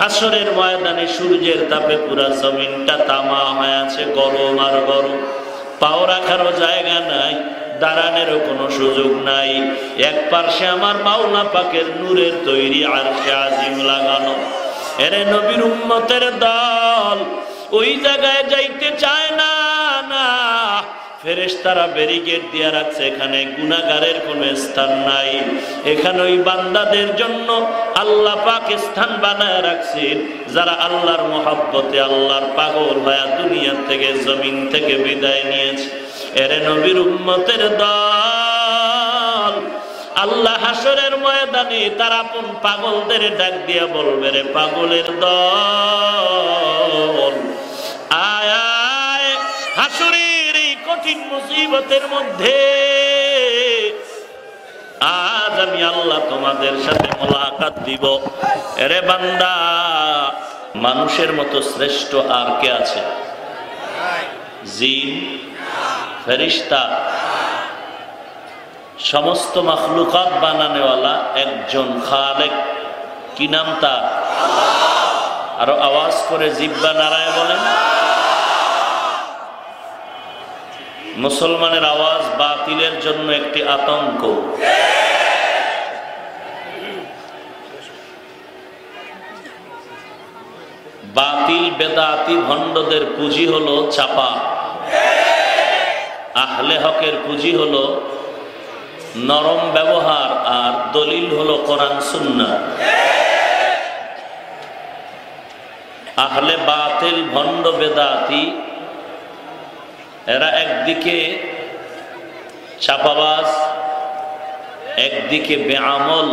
হাসরের ময়দানে সূর্যের তাপে পুরা জমিনটা তামা হয়ে আছে, গরম আর গরম, পাও রাখারও জায়গা নাই, দাঁড়ানোরও কোনো সুযোগ নাই। এক পার্শ্বে আমার মাওলা পাকের নূরের তৈরি আরশে আজিম লাগানো। এরে নবীর উম্মতের দল, ওই জায়গায় যাইতে চায় না, না ফেরেশতারা ব্যারিকেড দিয়ে রাখছে, এখানে গুনাহগারের কোনো স্থান নাই, এখানে ওই বান্দাদের জন্য আল্লাহ পাক স্থান বানায় রাখছেন যারা আল্লাহর মহব্বতে আল্লাহর পাগল হয়ে দুনিয়া থেকে জমিন থেকে বিদায় নিয়েছে। এরে নবীর উম্মতের দল, আল্লাহ হাসরের ময়দানে তার আপন পাগলদের ডাক দিয়া বলবে, রে পাগলের দল আয় আয়, হাসরের এই কঠিন মুসিবতের মধ্যে আজ আমি আল্লাহ তোমাদের সাথে মুলাকাত দিব। এরে বান্দা, মানুষের মতো শ্রেষ্ঠ আর কে আছে? জিন, ফেরেশতা, সমস্ত মাখলুকাত বানানেওয়ালা একজন খালেক। কি নাম তার? আরো আওয়াজ করে জিব্বা নাড়ায় বলেন। মুসলমানের আওয়াজ বাতিলের জন্য একটি আতঙ্ক। বাতিল বেদাতি ভণ্ডদের পুঁজি হলো চাপা, আহলে হকের পুঁজি হলো নরম ব্যবহার, আর দলিল হলো কোরআন সুন্নাহ। আহলে বাতিল ভণ্ড বেদাতি এরা একদিকে চাপাবাজ, একদিকে বেআমল,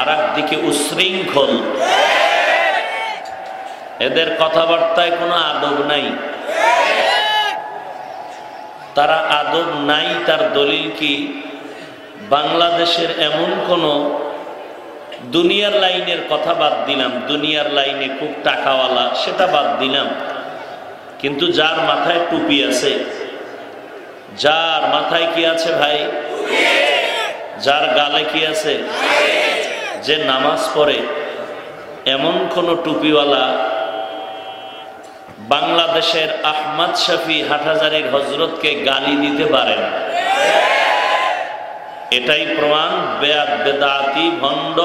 আর একদিকে উশৃঙ্খল। এদের কথাবার্তায় কোনো আদব নাই। তারা আদব নাই, তার দলিল কি বাংলাদেশের এমন কোন, দুনিয়ার লাইনের কথা বাদ দিলাম, দুনিয়ার লাইনে খুব টাকাওয়ালা সেটা বাদ দিলাম, কিন্তু যার মাথায় টুপি আছে, যার মাথায় কি আছে ভাই, যার গালে কি আছে, যে নামাজ পড়ে, এমন কোন টুপিওয়ালা বাংলাদেশের আহমদ শফি হাটহাজারীর হযরতকে গালি দিতে পারে না। এটাই প্রমাণ বেদাতি ভণ্ড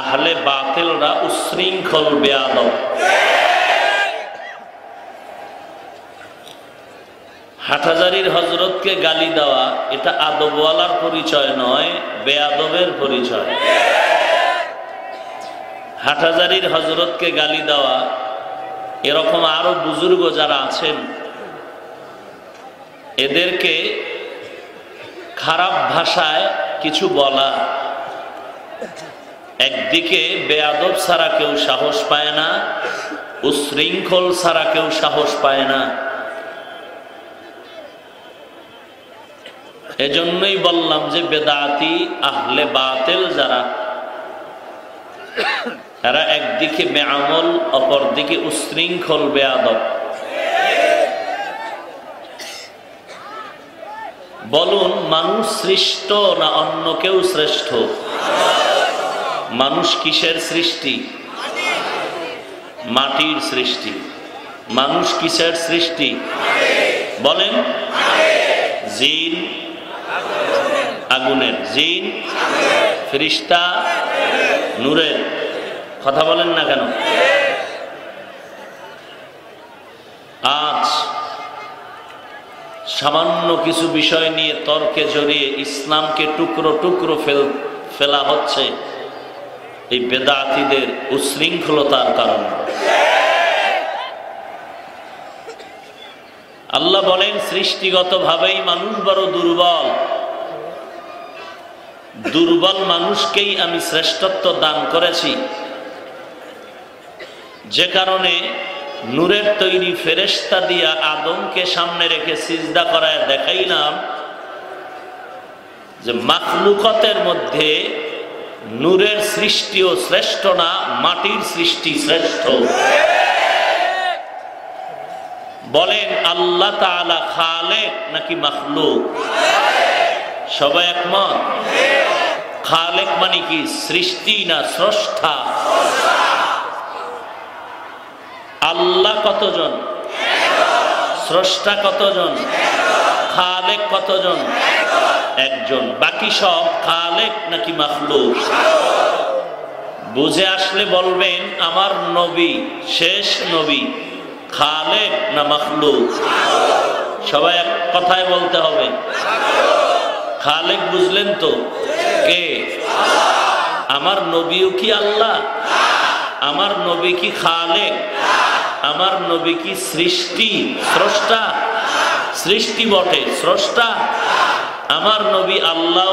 আহলে বাতিলরা উশৃঙ্খল বেয়াদব। হাটহাজারীর হযরতকে গালি দেওয়া এটা আদবওয়ালার পরিচয় নয়, বেয়াদবের পরিচয়। হাটহাজারীর হযরতকে গালি দেওয়া, এরকম আরো বুজুর্গ যারা আছেন, এদেরকে খারাপ ভাষায় কিছু বলা, একদিকে বেয়াদব ছাড়া কেউ সাহস পায় না, উশৃঙ্খল ছাড়া কেউ সাহস পায় না। এজন্যই বললাম যে বেদাতি আহলে বাতিল যারা, এরা একদিকে বেআমল, অপরদিকে উশৃঙ্খল বেয়াদব। বলুন, মানুষ শ্রেষ্ঠ না অন্য কেউ শ্রেষ্ঠ? মানুষ কিসের সৃষ্টি? মাটির সৃষ্টি। মানুষ কিসের সৃষ্টি বলেন? জিন আগুনের, জিন ফেরেশতা নূরের। কথা বলেন না কেন? আজ সামান্য কিছু বিষয় নিয়ে তর্কে জড়িয়ে ইসলামকে টুকরো টুকরো ফেলা হচ্ছে এই বেদাতীদের উশৃঙ্খলতার কারণে। আল্লাহ বলেন সৃষ্টিগতভাবেই মানুষ বড় দুর্বল, দুর্বল মানুষকেই আমি শ্রেষ্ঠত্ব দান করেছি। যে কারণে নূরের তৈরি ফেরেশতা দিয়া আদমকে সামনে রেখে সিজদা করায় দেখাইলাম যে মাখলুকাতের মধ্যে নূরের সৃষ্টিও শ্রেষ্ঠ না, মাটির সৃষ্টি শ্রেষ্ঠ। বলেন, আল্লাহ তাআলা খালেক নাকি মাখলুক? সবাই একমত। খালেক মানে কি? সৃষ্টি না স্রষ্টা? আল্লাহ কতজন, স্রষ্টা কতজন, খালেক কতজন, একজন। বাকি সব খালেক নাকি মাখলুক? বুঝে আসলে বলবেন আমার নবী শেষ নবী খালেক না মাখলুক? সবাই এক কথায় বলতে হবে খালেক। বুঝলেন তো কে? আমার নবীও কি আল্লাহ? আমার নবী কি খালেক? আমার নবী কি সৃষ্টি স্রষ্টা? সৃষ্টি বটে, স্রষ্টা। আমার নবী আল্লাহ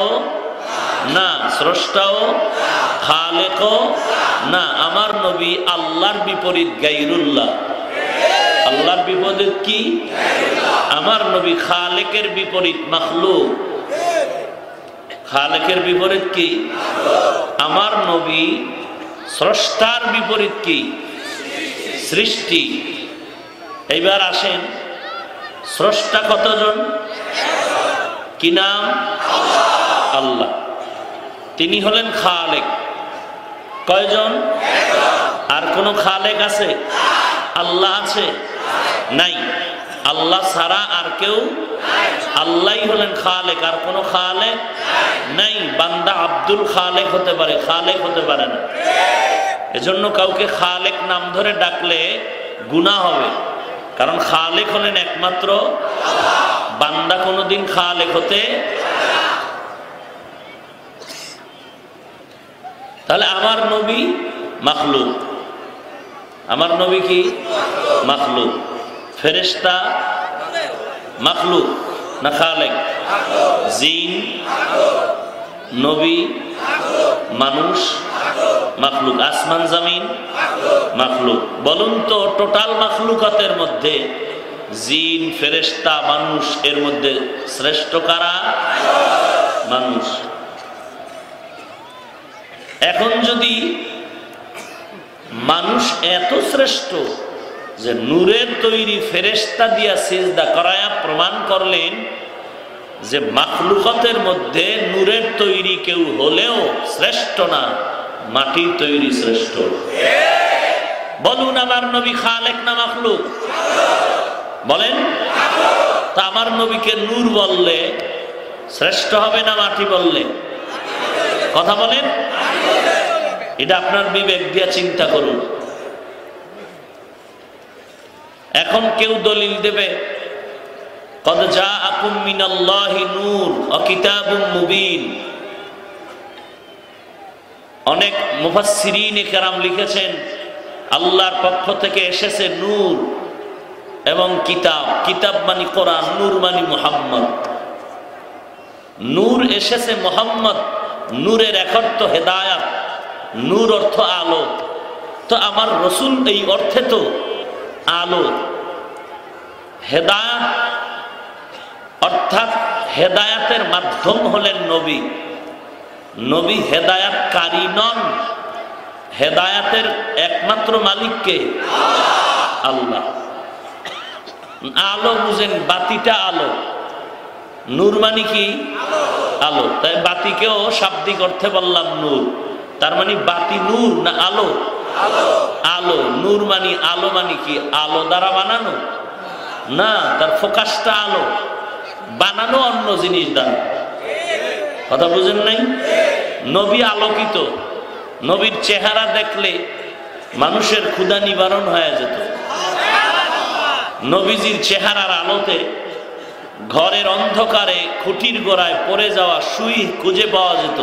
না, স্রষ্টাও খালেকও না। আমার নবী আল্লাহর বিপরীত গায়রুল্লাহ। আল্লাহর বিপরীত কি? আমার নবী খালেকের বিপরীত মাখলুক। খালেকের বিপরীত কি? আমার নবী স্রষ্টার বিপরীত কি? সৃষ্টি। এইবার আসেন, স্রষ্টা কতজন? কি নাম? আল্লাহ। তিনি হলেন খালেক। কয়জন? আর কোন খালেক আছে? আল্লাহ আছে? নাই। আল্লাহ ছাড়া আর কেউ? আল্লাহই হলেন খালেক। আর কোন খালেক নাই। বান্দা আব্দুল খালেক হতে পারে, খালেক হতে পারে না। এজন্য কাউকে খালেক নাম ধরে ডাকলে গুনাহ হবে, কারণ খালেক হলেন একমাত্র আল্লাহ। বান্দা কোনোদিন খালেক হতে। তাহলে আমার নবী মাখলুক। আমার নবী কি? মাখলুক। ফেরেশতা মাখলুক না খালেক? জিন নবী মানুষ মাখলুক। আসমান জমিন মাখলুক। বলুন তো টোটাল মাখলুকাতের মধ্যে জিন ফেরেশতা মানুষ এর মধ্যে শ্রেষ্ঠ কারা? মানুষ। এখন যদি মানুষ এত শ্রেষ্ঠ যে নূরের তৈরি ফেরেশতা দিয়া সিজদা করায়া প্রমাণ করলেন যে মাখলুকাতের মধ্যে নূরের তৈরি কেউ হলেও শ্রেষ্ঠ না, মাটি তৈরি শ্রেষ্ঠ। বলুন আমার নবী খালেক না মাখলুক? বলেন। তা আমার নবীকে নূর বললে শ্রেষ্ঠ হবে না মাটি বললে? কথা বলেন, এটা আপনার বিবেক দিয়ে চিন্তা করুন। এখন কেউ দলিল দেবে কদ জাআকুম মিনাল্লাহি নূর ওয়া কিতাবুম মুবিন। অনেক মুফাসসিরিনে কেরাম লিখেছেন আল্লাহর পক্ষ থেকে এসেছে নূর এবং কিতাব। কিতাব মানে কোরআন, নূর মানে মুহাম্মদ। নূর এসেছে মুহাম্মদ। নূরের এক অর্থ হেদায়াত, নূর অর্থ আলো। তো আমার রসুল এই অর্থে তো আলো, হেদায়াত, অর্থাৎ হেদায়াতের মাধ্যম হলেন নবী। নবী হেদায়াতকারী নন, হেদায়াতের একমাত্র মালিককে আল্লাহ। আলো বুঝেন, বাতিটা আলো, নূর মানে কি? আলো। তাই বাতিকেও শাব্দিক অর্থে বললাম নূর। তার মানে বাতি নূর না আলো? আলো। নূর মানে আলো মানে কি? আলো দ্বারা বানানো না, তার ফোকাসটা আলো, বানানো অন্য জিনিস দ্বারা। কথা বুঝেন নাই? নবী আলোকিত। নবীর চেহারা দেখলে মানুষের ক্ষুধা নিবারণ হয়ে যেত। নবীজির চেহারার আলোতে ঘরের অন্ধকারে খুঁটির গোড়ায় পড়ে যাওয়া সুই খুঁজে পাওয়া যেত।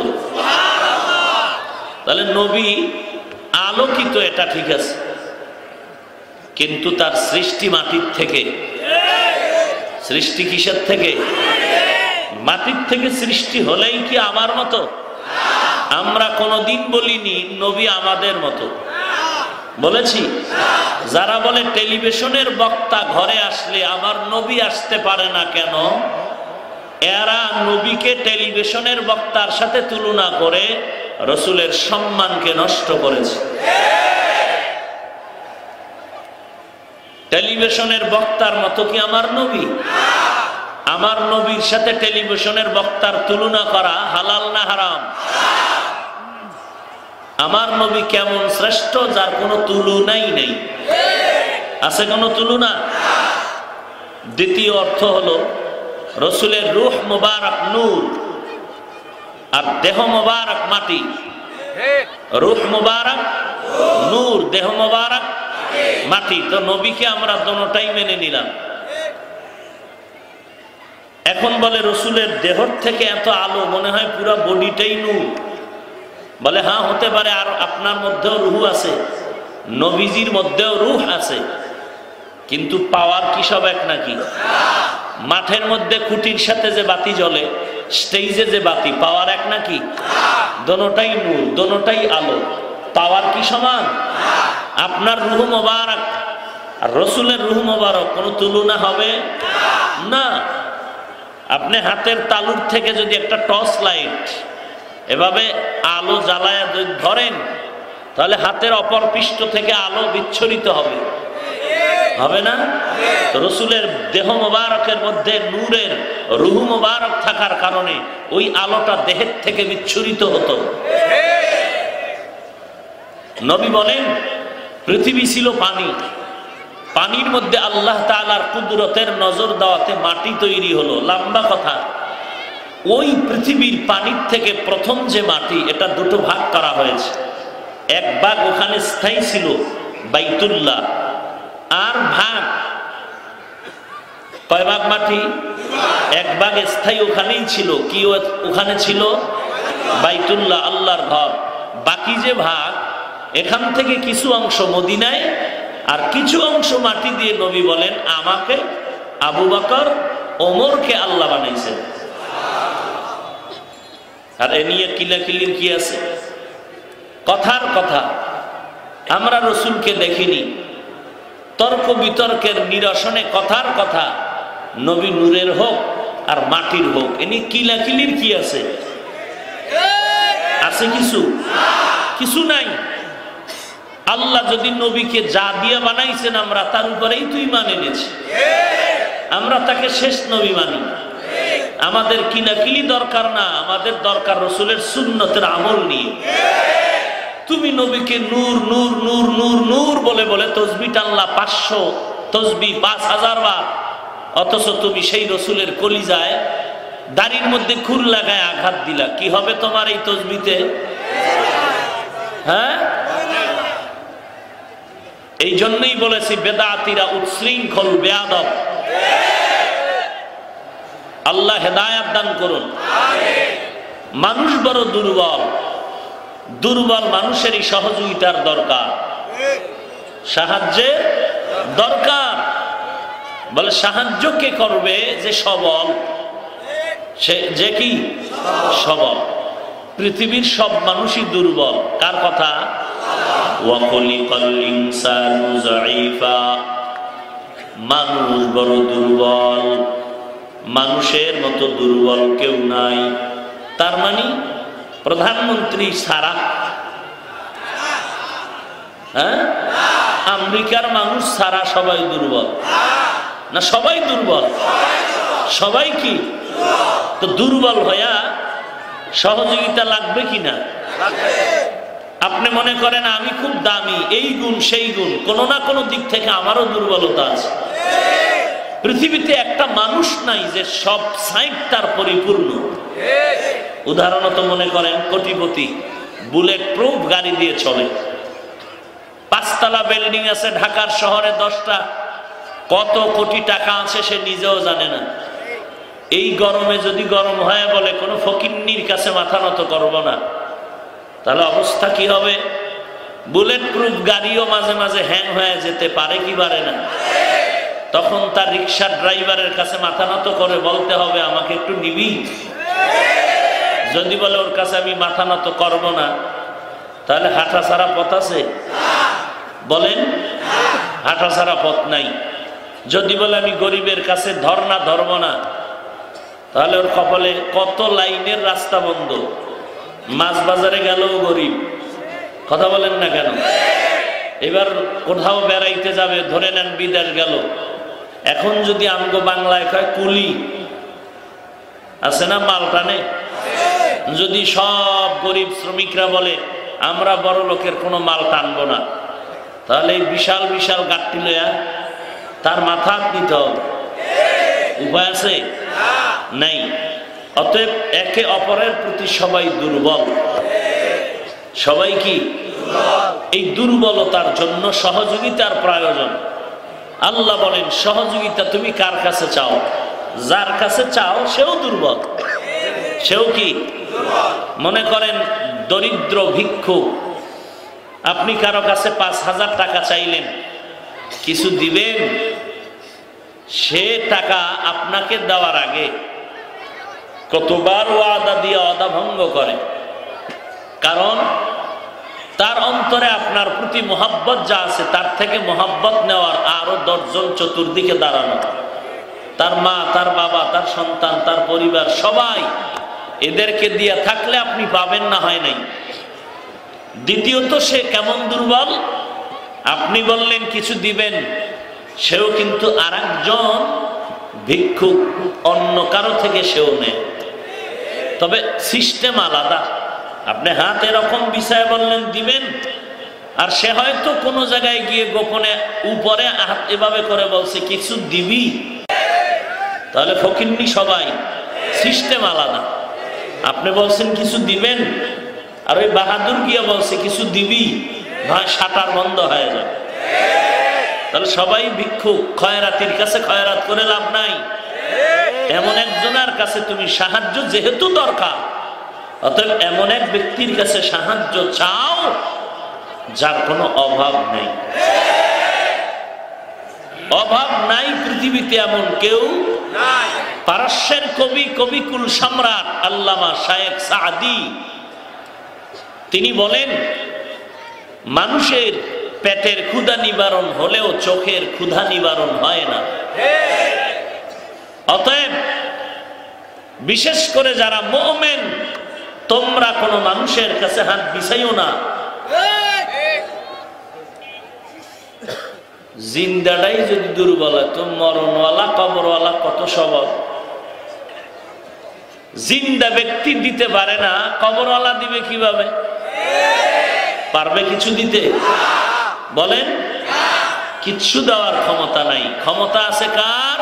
তাহলে নবী আলোকিত, এটা ঠিক আছে, কিন্তু তার সৃষ্টি মাটির থেকে। সৃষ্টি কিসের থেকে? মাটির থেকে। সৃষ্টি হলেই কি আমার মতো? আমরা কোনোদিন বলিনি নবী আমাদের মতো, বলেছি? যারা বলে টেলিভিশনের বক্তা ঘরে আসলে আমার নবী আসতে পারে না কেন, এরা নবীকে টেলিভিশনের বক্তার সাথে তুলনা করে রসুলের সম্মানকে নষ্ট করেছে। টেলিভিশনের বক্তার মতো কি আমার নবী? আমার নবীর সাথে টেলিভিশনের বক্তার তুলনা করা হালাল না হারাম? আমার নবী কেমন শ্রেষ্ঠ যার কোনো তুলনাই নেই। আছে কোনো তুলনা। দ্বিতীয় অর্থ হলো রসুলের রূহ মুবারক নূর আর দেহ মুবারক মাটি। রূহ মুবারক নূর, দেহ মুবারক মাটি। তো নবীকে আমরা দুটোটাই মেনে নিলাম। এখন বলে রসুলের দেহর থেকে এত আলো, মনে হয় পুরো বডিটাই নূর। বলে হ্যাঁ হতে পারে, আর আপনার মধ্যেও রুহ আছে, নবীজির মধ্যেও রুহ আছে, কিন্তু পাওয়ার কি সব এক নাকি? মাঠের মধ্যে খুঁটির সাথে যে বাতি জ্বলে, স্টেজে যে বাতি, পাওয়ার এক নাকি? দোনোটাই নূর, দোনোটাই আলো, পাওয়ার কি সমান? আপনার রুহ মোবারক আর রসুলের রুহ মোবারক কোনো তুলনা হবে না। আপনি হাতের তালুর থেকে যদি একটা টর্চ লাইট এভাবে আলো জ্বালায় ধরেন, তাহলে হাতের অপর পৃষ্ঠ থেকে আলো বিচ্ছরিত হবে, হবে না? রসুলের দেহ মোবারকের মধ্যে নূরের রুহ মোবারক থাকার কারণে ওই আলোটা দেহের থেকে বিচ্ছরিত হতো। নবী বলেন পৃথিবী ছিল পানি, পানির মধ্যে আল্লাহ তাআলার কুদরতের নজর দেওয়াতে মাটি তৈরি হলো। লম্বা কথা। ওই পৃথিবীর পানির থেকে প্রথম যে মাটি, এটা দুটো ভাগ করা হয়েছে। এক ভাগ ওখানে স্থায়ী ছিল বাইতুল্লাহ, আর ভাগ কয় ভাগ মাটি? এক ভাগ স্থায়ী ওখানেই ছিল। কি ওখানে ছিল? বাইতুল্লাহ, আল্লাহর ঘর। বাকি যে ভাগ, এখান থেকে কিছু অংশ মদিনায় আর কিছু অংশ মাটি দিয়ে নবী বলেন আমাকে, আবু বকর, ওমরকে আল্লাহ বানাইছেন। আর এ নিয়ে কিলাকিলির কি আছে? কথার কথা। আমরা রসুলকে দেখিনি। তর্ক বিতর্কের নিরসনে কথার কথা, নবী নূরের হোক আর মাটির হোক, এ নিয়ে কিলাকিলির কি আছে? আছে কিছু? কিছু নাই। আল্লাহ যদি নবীকে যা দিয়ে বানাইছেন আমরা তার উপরেই তুই মানে নিয়েছি, আমরা তাকে শেষ নবী মানি। আমাদের কিনাকিলি দরকার না, আমাদের দরকার রসুলের সুন্নতের আমল নিয়ে। তুমি নবীকে নূর নূর নূর নূর নূর বলে বলে তসবি টানলা 500 তসবি, 5000 বার। অথচ তুমি সেই রসুলের কলিজায় দাড়ির মধ্যে খুর লাগায় আঘাত দিলা। কি হবে তোমার এই তসবিতে? হ্যাঁ, এই জন্যই বলেছি বেদাতিরা উচ্ছৃঙ্খল, বেয়াদব। আল্লাহ হেদায়াত দান করুন। মানুষ বড় দুর্বল, দুর্বল মানুষেরই সহযোগিতার দরকার, সাহায্যে দরকার। বলে সাহায্য কে করবে? যে সবল, সে যে কি সবল। পৃথিবীর সব মানুষই দুর্বল। কার কথা? মানুষ বড় দুর্বল, মানুষের মতো দুর্বল কেউ নাই। তার মানে প্রধানমন্ত্রী সারা, হ্যাঁ, আমেরিকার মানুষ সারা সবাই দুর্বল না? সবাই দুর্বল, সবাই কি তো দুর্বল হইয়া সহযোগিতা লাগবে কিনা? আপনি মনে করেন আমি খুব দামি, এই গুণ সেই গুণ, কোনো না কোনো দিক থেকে আমারও দুর্বলতা আছে। পৃথিবীতে একটা মানুষ নাই যে সব সাইট তার পরিপূর্ণ। উদাহরণত মনে করেন কোটিপতি, বুলেট প্রুফ গাড়ি দিয়ে চলে, 5তলা বিল্ডিং আছে ঢাকার শহরে 10টা, কত কোটি টাকা আছে সে নিজেও জানে না। এই গরমে যদি গরম হয় বলে কোনো ফকিন্নির কাছে মাথা নত করব না, তাহলে অবস্থা কি হবে? বুলেট প্রুফ গাড়িও মাঝে মাঝে হ্যাং হয়ে যেতে পারে কি পারে না? তখন তার রিক্সার ড্রাইভারের কাছে মাথা নত করে বলতে হবে আমাকে একটু নিবি। যদি বলে ওর কাছে আমি মাথা নত করব না, তাহলে হাঁটা ছাড়া পথ আছে? বলেন, হাঁটা ছাড়া পথ নাই। যদি বলে আমি গরিবের কাছে ধর্না ধরব না, তাহলে ওর কপালে কত লাইনের রাস্তা বন্ধ। মাছ বাজারে গেলেও গরিব, কথা বলেন না কেন? এবার কোথাও বেড়াইতে যাবে, ধরে নেন বিদেশ গেল, এখন যদি আমগো বাংলায় কয় কুলি, আছে না মালটানে, যদি সব গরিব শ্রমিকরা বলে আমরা বড় লোকের কোনো মাল টানবো না, তাহলে এই বিশাল বিশাল গাঠটি লয়া তার মাথা নিতে হবে, উপায় আছে নাই। অতএব একে অপরের প্রতি সবাই দুর্বল, সবাই কি? এই দুর্বলতার জন্য সহযোগিতার প্রয়োজন। আল্লাহ বলেন সহযোগিতা তুমি কার কাছে চাও? যার কাছে চাও সেও দুর্বল, সেও কি? মনে করেন দরিদ্র ভিক্ষু, আপনি কারো কাছে ৫০০০ টাকা চাইলেন, কিছু দিবেন, সে টাকা আপনাকে দেওয়ার আগে কতবার ওয়াদা দিয়ে ওয়াদা ভঙ্গ করে। কারণ তার অন্তরে আপনার প্রতি মহব্বত যা আছে তার থেকে মহব্বত নেওয়ার আরো ১০ জন চতুর্দিকে দাঁড়ানো, তার মা, তার বাবা, তার সন্তান, তার পরিবার, সবাই, এদেরকে দিয়ে থাকলে আপনি পাবেন না, হয় নাই। দ্বিতীয়ত সে কেমন দুর্বল, আপনি বললেন কিছু দিবেন, সেও কিন্তু আর একজন ভিক্ষুক অন্য কারো থেকে সেও নেয়, তবে সিস্টেম আলাদা। আপনি হাত এরকম বিষয়ে বললেন দিবেন, আর সে হয়তো কোনো জায়গায় গিয়ে গোপনে উপরে হাত এভাবে করে বলছে কিছু দিবি। তাহলে ফকিন্নি সবাই, সিস্টেম আলাদা। আপনি বলছেন কিছু দিবেন, আর ওই বাহাদুর গিয়ে বলছে কিছু দিবি, নয় সাঁটার বন্ধ হয়ে যায়। তাহলে সবাই ভিক্ষুক, খয়রাতির কাছে খয়রাত করে লাভ নাই, এমন একজনের কাছে তুমি সাহায্য যেহেতু দরকার, অতএব এমন এক ব্যক্তির কাছে সাহায্য চাও যার কোনো অভাব নেই। অভাব নাই পৃথিবীতে, এমন কেউ নাই। পারস্যের কবি, কবিকুল সম্রাট আল্লামা শায়েখ সাদি, তিনি বলেন মানুষের পেটের ক্ষুধা নিবারণ হলেও চোখের ক্ষুধা নিবারণ হয় না। অতএব বিশেষ করে যারা মুমিন, তোমরা কোনো মানুষের কাছে হাত বিছাইও না, জিন্দাটাই যদি দুর্বল হয় তো মরণওয়ালা, কবরওয়ালা কত সবল। জিন্দা ব্যক্তি দিতে পারে না, কবরওয়ালা দিবে কিভাবে? পারবে কিছু দিতে? বলেন, কিচ্ছু দেওয়ার ক্ষমতা নাই। ক্ষমতা আছে কার?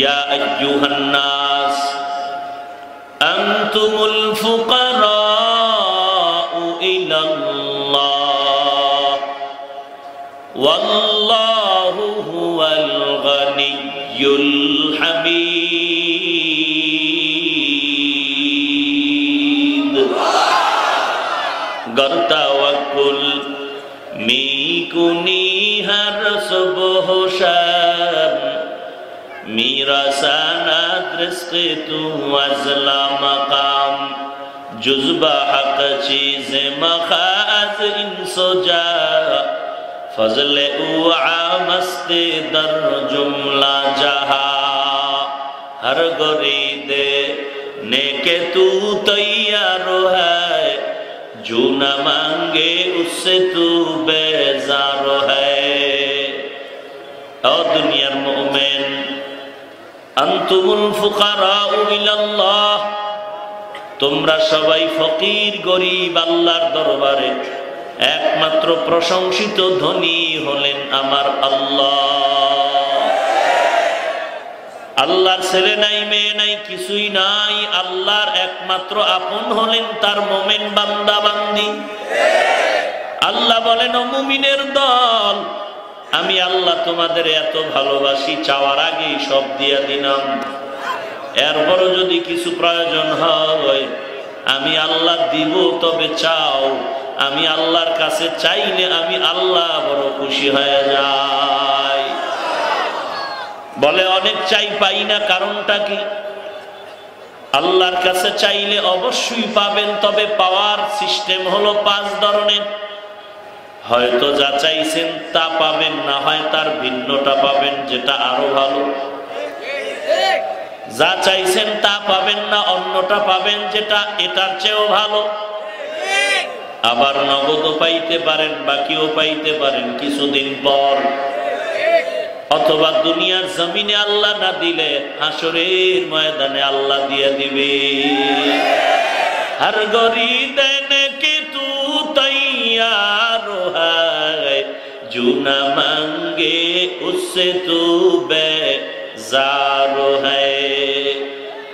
ইয়া আইয়ুহান নাস আনতুমুল ফুকারাউ ইলাল্লাহ ওয়াল্লাহু হুয়াল গানিয়্যুল হামিদ। গর্তা ওয়াকুল মিকুনি হার সুবহশান মিরাসানা দৃষ্টি তু আজলা মাকাম জুজবা হক চিজ মখাজ ইনসোজা ফজলে উআ মস্তে দর জুমলা জাহা हर गोरीदे नेके तू तैयार है, जो न मांगे उससे तू बेजार है। और दुनिया मोमिन अंतुमुल फुकाराउ इल्लाह, तुमरा सबाई फकीर गरीब अल्लाहर दरबारे एकमात्र प्रशंसित धनी हलेन आमार अल्लाह। আল্লাহর ছেলে নাই, মেয়ে নাই, কিছুই নাই, আল্লাহর একমাত্র আপন হলেন তার মোমেন বান্দা বান্দি। আল্লাহ বলেন ও মুমিনের দল, আমি আল্লাহ তোমাদের এত ভালোবাসি, চাওয়ার আগে সব দিয়া দিলাম, এরপরও যদি কিছু প্রয়োজন হয় আমি আল্লাহ দিব, তবে চাও। আমি আল্লাহর কাছে চাইলে আমি আল্লাহ বড় খুশি হয়ে যাই। বলে অনেক চাই পাই না, কারণটা কি? আল্লাহর কাছে চাইলে অবশ্যই পাবেন, তবে পাওয়ার সিস্টেম হলো ৫ ধরনের। হয়তো যা চাইছেন তা পাবেন না, হয় তার ভিন্নটা পাবেন যেটা আরো ভালো। যা চাইছেন তা পাবেন না, অন্যটা পাবেন যেটা এটার চেয়েও ভালো। আবার নগদও পাইতে পারেন, বাকিও পাইতে পারেন কিছুদিন পর। অথবা দুনিয়ার জমিনে আল্লাহ না দিলে হাসরের ময়দানে আল্লাহ দিয়ে দিবে। হর গরি দেন কে তু তৈয়ার जो न मांगे उससे तू बेजार है।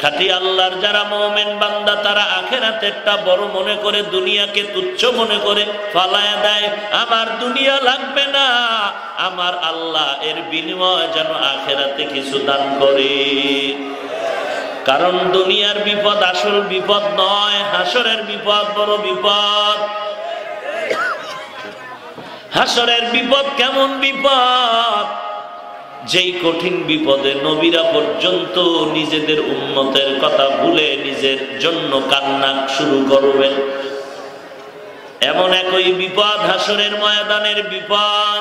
खाती अल्लाहर जरा मोमिन बंदा तारा आखिरातेरटा बड़ो मने करे दुनिया के तुच्छ मने करे फालाया देय आमार दुनिया लागबे ना आमार अल्लाह एर बिनिमये जेन आखिराते किछु दान करे। कारण दुनियार विपद आसल विपद नय, हासरेर विपद बड़ो विपद। हासरेर विपद केमन विपद? যেই কঠিন বিপদে নবীরা পর্যন্ত নিজেদের উম্মতের কথা ভুলে নিজের জন্য কান্না শুরু করবেন। এমন একই বিপদ হাসরের ময়দানের বিপদ।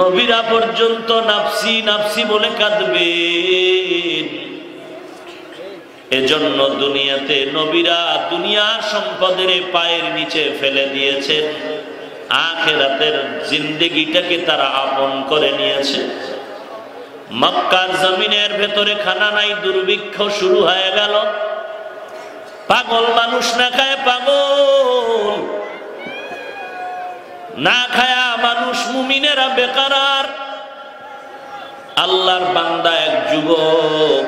নবীরা পর্যন্ত নাফসি নাফসি বলে কাঁদবে। এজন্য দুনিয়াতে নবীরা দুনিয়ার সম্পদের পায়ের নিচে ফেলে দিয়েছে। আখিরাতের জিন্দেগিটাকে তারা আপন করে নিয়েছে। মক্কার জমিনের ভেতরে খানা নাই, দুর্ভিক্ষ শুরু হয়ে গেল। পাগল মানুষ না খায় পাগল, না খায় মানুষ, মুমিনেরা বেকার। আল্লাহর বান্দা এক যুবক,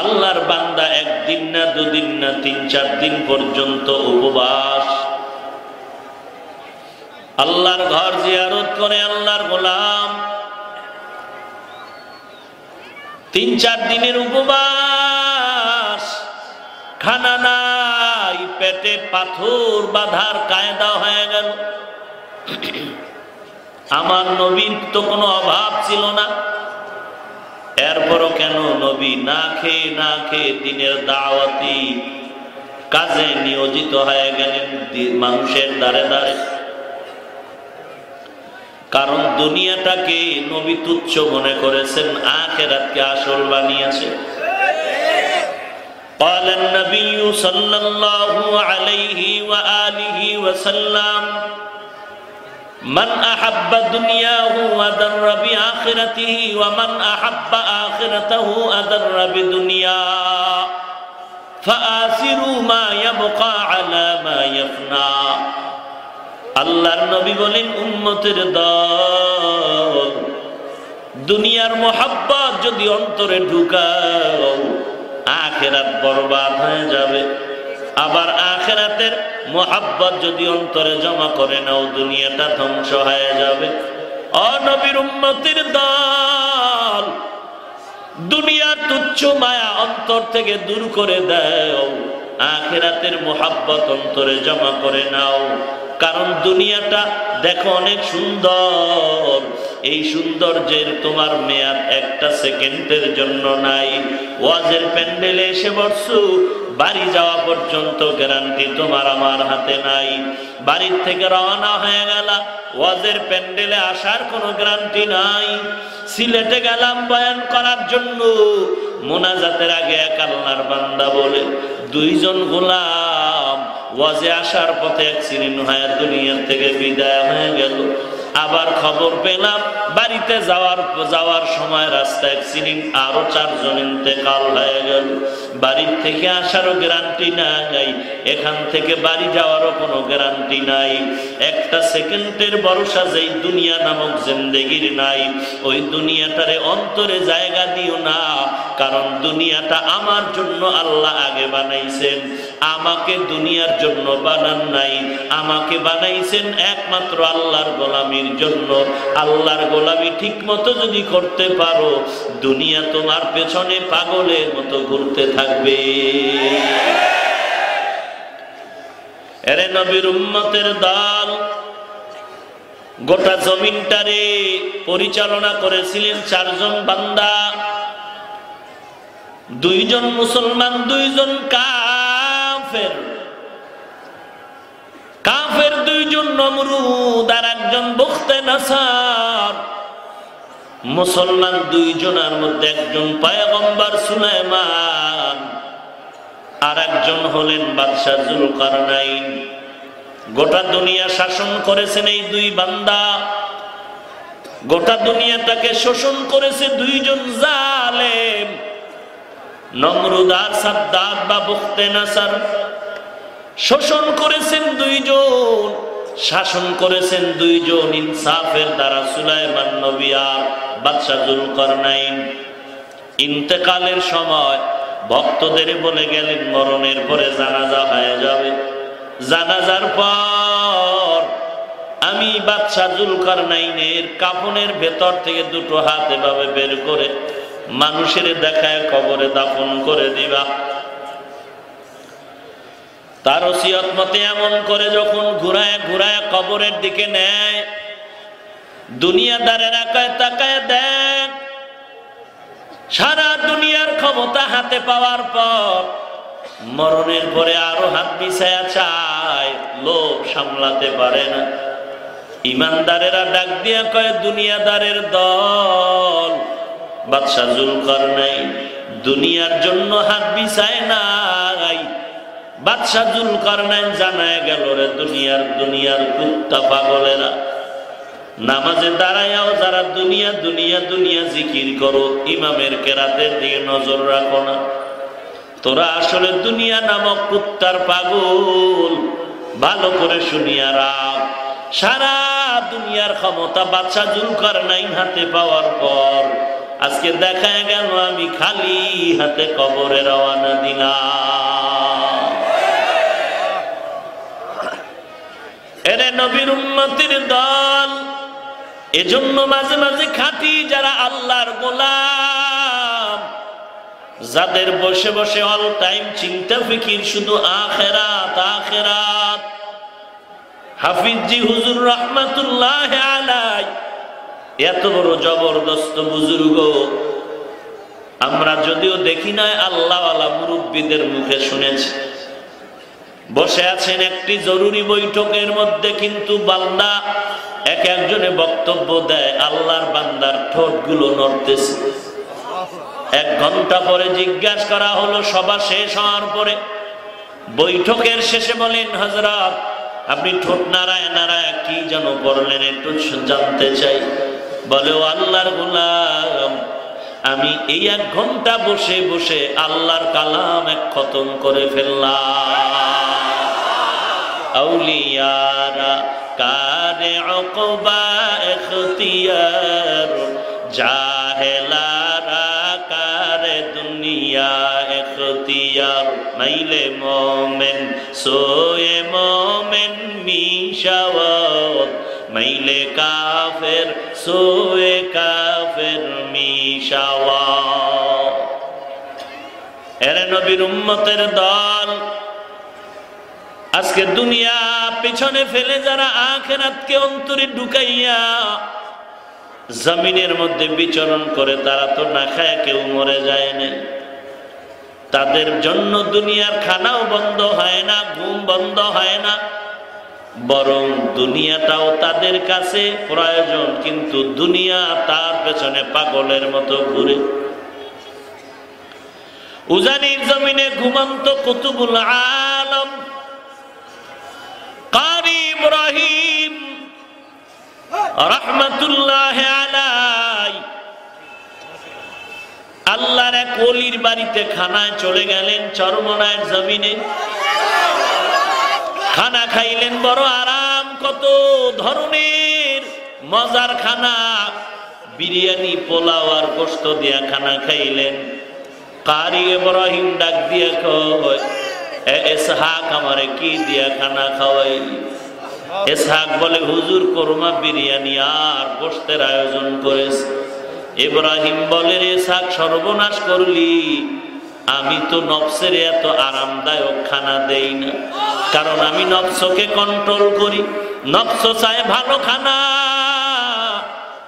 আল্লাহর বান্দা একদিন না দুদিন না তিন চার দিন পর্যন্ত উপবাস। আল্লাহর ঘর জিয়ারত করে আল্লাহর গোলাম। তিন চার দিনের উপবাস, খানা নাই, পেটে পাথর বাঁধার কায়দা হয়ে গেল। আমার নবীর তো কোনো অভাব ছিল না, এরপরও কেন নবী না খেয়ে না খেয়ে দিনের দাওয়াতি কাজে নিয়োজিত হয়ে গেলেন মানুষের দ্বারে দ্বারে? কারণ দুনিয়াটাকে নবী তুচ্ছ মনে করেছেন, আখিরাতকে আসল বানিয়েছেন। قال النبي صلى الله عليه وآله وسلم من أحب دنياه أضر بآخرته ومن أحب آخرته أضر بدنياه فآثروا ما يبقى على ما يفنى। আল্লাহর নবী বলেন, উম্মতের দল, দুনিয়ার মোহাব্বত যদি অন্তরে ঢুকাও আখিরাত বরবাদ হয়ে যাবে, আবার আখিরাতের মোহাব্বত যদি অন্তরে জমা করে নাও দুনিয়াটা ধ্বংস হয়ে যাবে। ও নবীর উম্মতের দল, দুনিয়ার তুচ্ছ মায়া অন্তর থেকে দূর করে দাও, আখিরাতের মোহাব্বত অন্তরে জমা করে নাও। কারণ দুনিয়াটা দেখো অনেক সুন্দর, এই সৌন্দর্যের তোমার মেয়াদ একটা সেকেন্ডের জন্য নাই। ওয়াজের প্যান্ডেলে এসে বসছো, বাড়ি যাওয়া পর্যন্ত গ্যারান্টি তোমার আমার হাতে নাই। বাড়ির থেকে রওনা হয়ে গেলা, ওয়াজের প্যান্ডেলে আসার কোনো গ্যারান্টি নাই। সিলেটে গেলাম বয়ান করার জন্য, মোনাজাতের আগে এক আল্লাহর বান্দা বলে দুইজন গোলাম ওয়াজে আসার পথে অ্যাক্সিডেন্ট হয়ে দুনিয়া থেকে বিদায় হয়ে গেল। আবার খবর পেলাম বাড়িতে যাওয়ার সময় রাস্তায় অ্যাক্সিডেন্ট, আরো চারজন ইন্তেকাল হয়ে গেল। বাড়ির থেকে আসারও গ্যারান্টি নাই, এখান থেকে বাড়ি যাওয়ারও কোনো গ্যারান্টি নাই। একটা সেকেন্ডের ভরসা যেই দুনিয়া নামক জিন্দেগির নাই, ওই দুনিয়াটারে অন্তরে জায়গা দিও না। কারণ দুনিয়াটা আমার জন্য আল্লাহ আগে বানাইছেন, আমাকে দুনিয়ার জন্য বানান নাই। আমাকে বানাইছেন একমাত্র আল্লাহর গোলামির জন্য। আল্লাহর গোলামি ঠিক মতো যদি করতে পারো, দুনিয়া তোমার পেছনে পাগলের মতো ঘুরতে থাকবে। এরে নবীর উম্মতের দল, গোটা জমিনটারে পরিচালনা করেছিলেন চারজন বান্দা, দুইজন মুসলমান দুইজন কাফের। কাফের দুইজন নমরুদ আর একজন বখতে নাসার। মুসলমান দুইজনের মধ্যে একজন পয়গম্বর সুলাইমান আর একজন হলেন বাদশা যুলকারনাইন। গোটা দুনিয়া শাসন করেছেন এই দুই বান্দা। গোটা দুনিয়াটাকে শোষণ করেছে দুইজন জালেম, নমরুদ আর সাদ্দাদ বা বখতে নাসার। শোষণ করেছেন দুইজন, শাসন করেছেন দুইজন ইনসাফের দ্বারা সুলাইমান নবী আর বাদশা যুলকারনাইন। ইন্তেকালের সময় ভক্তদের বলে গেলেন মরণের পরে জানাজা হয়ে যাবে, জানাজার পর আমি বাদশা যুলকারনাইনের কাফনের ভেতর থেকে দুটো হাত এভাবে বের করে মানুষের দেখায় কবরে দাফন করে দিবা। তার ওসিয়ত মতে এমন করে যখন ঘুরায় ঘুরায় কবরের দিকে নেয়, দুনিয়াদারের আকায় তাকায় দেখ সারা দুনিয়ার ক্ষমতা হাতে পাওয়ার পর মরণের পরে আরো হাত বিছায়া চায়, লোভ সামলাতে পারে না। ইমানদারেরা ডাক দিয়া কয় দুনিয়াদারের দল, বাদশা যুলকারনাইন দুনিয়ার জন্য হাত বিছায় না। বাদশা যুলকারনাইন জানায় গেল রে দুনিয়ার দুনিয়ার কুত্তা পাগলেরা, নামাজে দাঁড়ায়াও যারা দুনিয়া দুনিয়া দুনিয়া জিকির করো, ইমামের কেরাতের দিকে নজর রাখো না, তোরা আসলে দুনিয়া নামক কুত্তার পাগল। ভালো করে শুনিয়া রাখ, সারা দুনিয়ার ক্ষমতা বাদশা যুলকারনাইন হাতে পাওয়ার পর আজকে দেখা গেল আমি খালি হাতে কবরে রওনা দিলাম। এরে নবীর উম্মতের দল, এজন্য মাঝে মাঝে খাঁটি যারা আল্লাহর গোলাম, যাদের বসে বসে অল টাইম চিন্তা ফিকির শুধু আখেরাত আখেরাত। হাফিজি হুজুর রহমাতুল্লাহ আলাই এত বড় জবরদস্ত বুজুর্গ, আমরা যদিও দেখি না, আল্লাহওয়ালা মুরব্বীদের মুখে শুনেছি। বসে আছেন একটি জরুরি বৈঠকের মধ্যে, কিন্তু বান্দা এক একজনে বক্তব্য দেয়, আল্লাহর বান্দার ঠোঁটগুলো নড়তেছে। এক ঘন্টা পরে জিজ্ঞাসা করা হলো সভা শেষ হওয়ার পরে, বৈঠকের শেষে বলেন হযরত আপনি ঠোঁট নাড়ায় নাড়ায় কি যেন করলেন, একটু জানতে চাই। বলে ও আল্লাহর গোলাম, আমি এই এক ঘন্টা বসে বসে আল্লাহর কালাম এক খতম করে ফেললাম। আউলিয়ারা কারে আকবা এখতিয়ার, জাহেলারা কারে দুনিয়া এখতিয়ার, মাইলে মোমেন সোয়ে মোমেন মিশাওয়াত, মাইলে কাফের সোয়ে কাফের মিশাওয়াত। এরে নবীর উম্মতের দল, আজকে দুনিয়া পিছনে ফেলে যারা আখিরাতকে অন্তরে ঢুকাইয়া জমিনের মধ্যে বিচরণ করে, তারা তো না খায় কেউ মরে যায় না। তাদের জন্য দুনিয়ার খানাও বন্ধ হয় না, ঘুম বন্ধ হয় না, বরং দুনিয়াটাও তাদের কাছে প্রয়োজন। কিন্তু দুনিয়া তার পেছনে পাগলের মতো ঘুরে। উজানির জমিনে ঘুমন্ত কুতুবুল আলম কারি ইব্রাহিম রহমাতুল্লাহ আলাই আল্লাহর এক ওলির বাড়িতে খানায় চলে গেলেন। চরমনায়ের জমিনে খানা খাইলেন, বড় আরাম, কত ধরনের মজার খানা, বিরিয়ানি পোলাও আর গোশত দিয়া খানা খাইলেন। কারি ইব্রাহিম ডাক দিয়া কয় ইসহাক আমারে কি দিয়া খানা খাওয়াই? ইসহাক বলে হুজুর কোরমা বিরিয়ানি আর গোশতের আয়োজন করেছে। ইব্রাহিম বলে ইসহাক সর্বনাশ করলি, আমি তো নফসের এত আরামদায়ক খানা দেই না, কারণ আমি নফসকে কন্ট্রোল করি, নফস চায় ভালো খানা,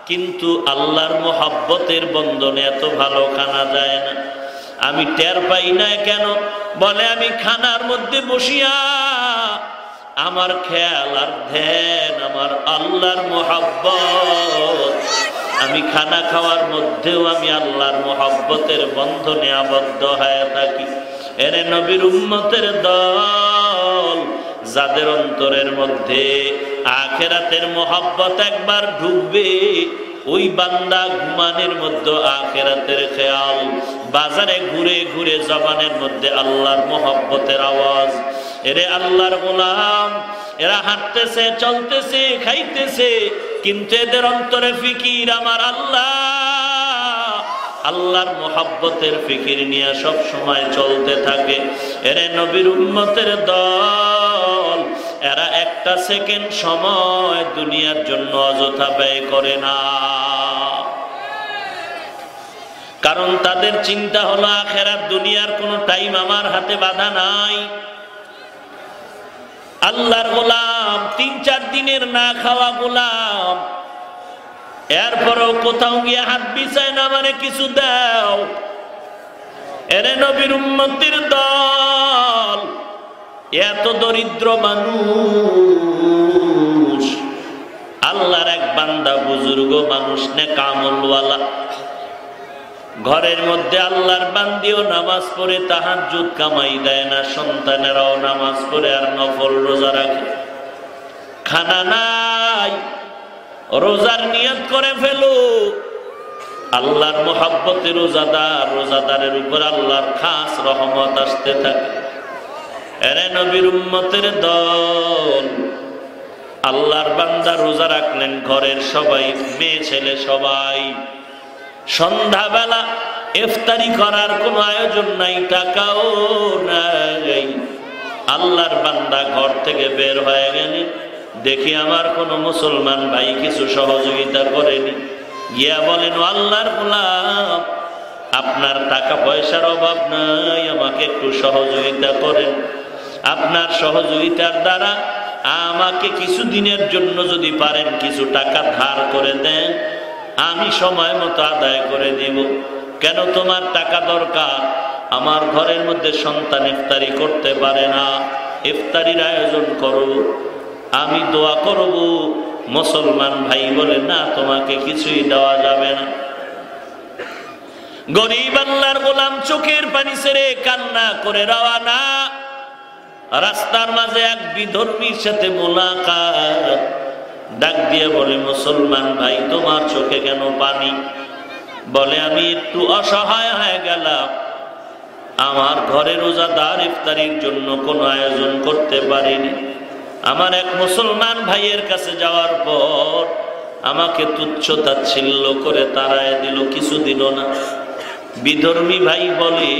কিন্তু আল্লাহর মোহাব্বতের বন্ধনে এত ভালো খানা যায় না, আমি টের পাই না কেন? বলে আমি খানার মধ্যে বসিয়া আমার খেয়াল আর ধ্যান আমার আল্লাহর মোহাব্বত, আমি খানা খাওয়ার মধ্যেও আমি আল্লাহর মোহাব্বতের বন্ধনে আবদ্ধ হয়ে থাকি। এরে নবীর উম্মতের দল, যাদের অন্তরের মধ্যে আখেরাতের মোহাব্বত একবার ঢুকবে, ওই বান্দা ঘুমানের মধ্যে আখেরাতের খেয়াল, বাজারে ঘুরে ঘুরে জবানের মধ্যে আল্লাহর মোহাব্বতের আওয়াজ। এরে আল্লাহর গোলাম, এরা হাঁটতেছে, চলতেছে, খাইতেছে, কিন্তু এদের অন্তরে ফিকির আমার আল্লাহ, আল্লাহর মুহাব্বতের ফিকির নিয়ে সব সময় চলতে থাকে। এরে নবীর উম্মতের দল, এরা একটা সেকেন্ড সময় দুনিয়ার জন্য অযথা ব্যয় করে না, কারণ তাদের চিন্তা হলো আখেরাত, দুনিয়ার কোনো টাইম আমার হাতে বাধা নাই। আল্লাহর গোলাম, তিন চার দিনের না খাওয়া গোলাম, এরপরও কোথাও গিয়ে হাত বিছায় না, মানে কিছু দাও। এরে নবীর উম্মতের দল, এত দরিদ্র মানুষ, আল্লাহর এক বান্দা বুজুর্গ মানুষ, নেকামলওয়ালা, ঘরের মধ্যে আল্লাহর বান্দিও নামাজ পড়ে, তাহাজ্জুদ কামাই দেয় না, সন্তানেরাও নামাজ পড়ে আর নফল রোজা রাখে, খানা নাই, রোজার নিয়ত করে ফেলো, আল্লাহর মুহাব্বতে রোজাদার, রোজাদারের উপর আল্লাহর খাস রহমত আসতে থাকে। এরে নবীর উম্মতের দল, আল্লাহর বান্দা রোজা রাখলেন, ঘরের সবাই, মেয়ে ছেলে সবাই, সন্ধ্যাবেলা ইফতারি করার কোনো আয়োজন নাই, টাকাও নাই। আল্লাহর বান্দা ঘর থেকে বের হয়ে গেলেন, দেখি আমার কোনো মুসলমান ভাই কিছু সহযোগিতা করেনি, গিয়া বলেন, আল্লাহর গোলাম, আপনার টাকা পয়সার অভাব নাই, আমাকে একটু সহযোগিতা করেন, আপনার সহযোগিতার দ্বারা আমাকে কিছুদিনের জন্য যদি পারেন কিছু টাকা ধার করে দেন, আমি সময় মতো আদায় করে দেব। কেন তোমার টাকা দরকার? আমার ঘরের মধ্যে সন্তান ইফতারি করতে পারে না, ইফতারির আয়োজন করো, আমি দোয়া করব। মুসলমান ভাই বলে, না, তোমাকে কিছুই দেওয়া যাবে না। গরিব আল্লাহর গোলাম চোখের পানি ছেড়ে কান্না করে রওনা। রাস্তার মাঝে এক বিধর্মীর সাথে মোলাকাত, ডাক দিয়ে বলে, মুসলমান ভাই, তোমার চোখে কেন পানি? বলে, আমি একটু অসহায় হয়ে গেলাম, আমার ঘরে রোজাদার ইফতারির জন্য কোনো আয়োজন করতে পারিনি, আমার এক মুসলমান ভাইয়ের কাছে যাওয়ার পর আমাকে তুচ্ছ তাচ্ছিল্য করে তাড়ায় দিল, কিছু দিল না। বিধর্মী ভাই বলে,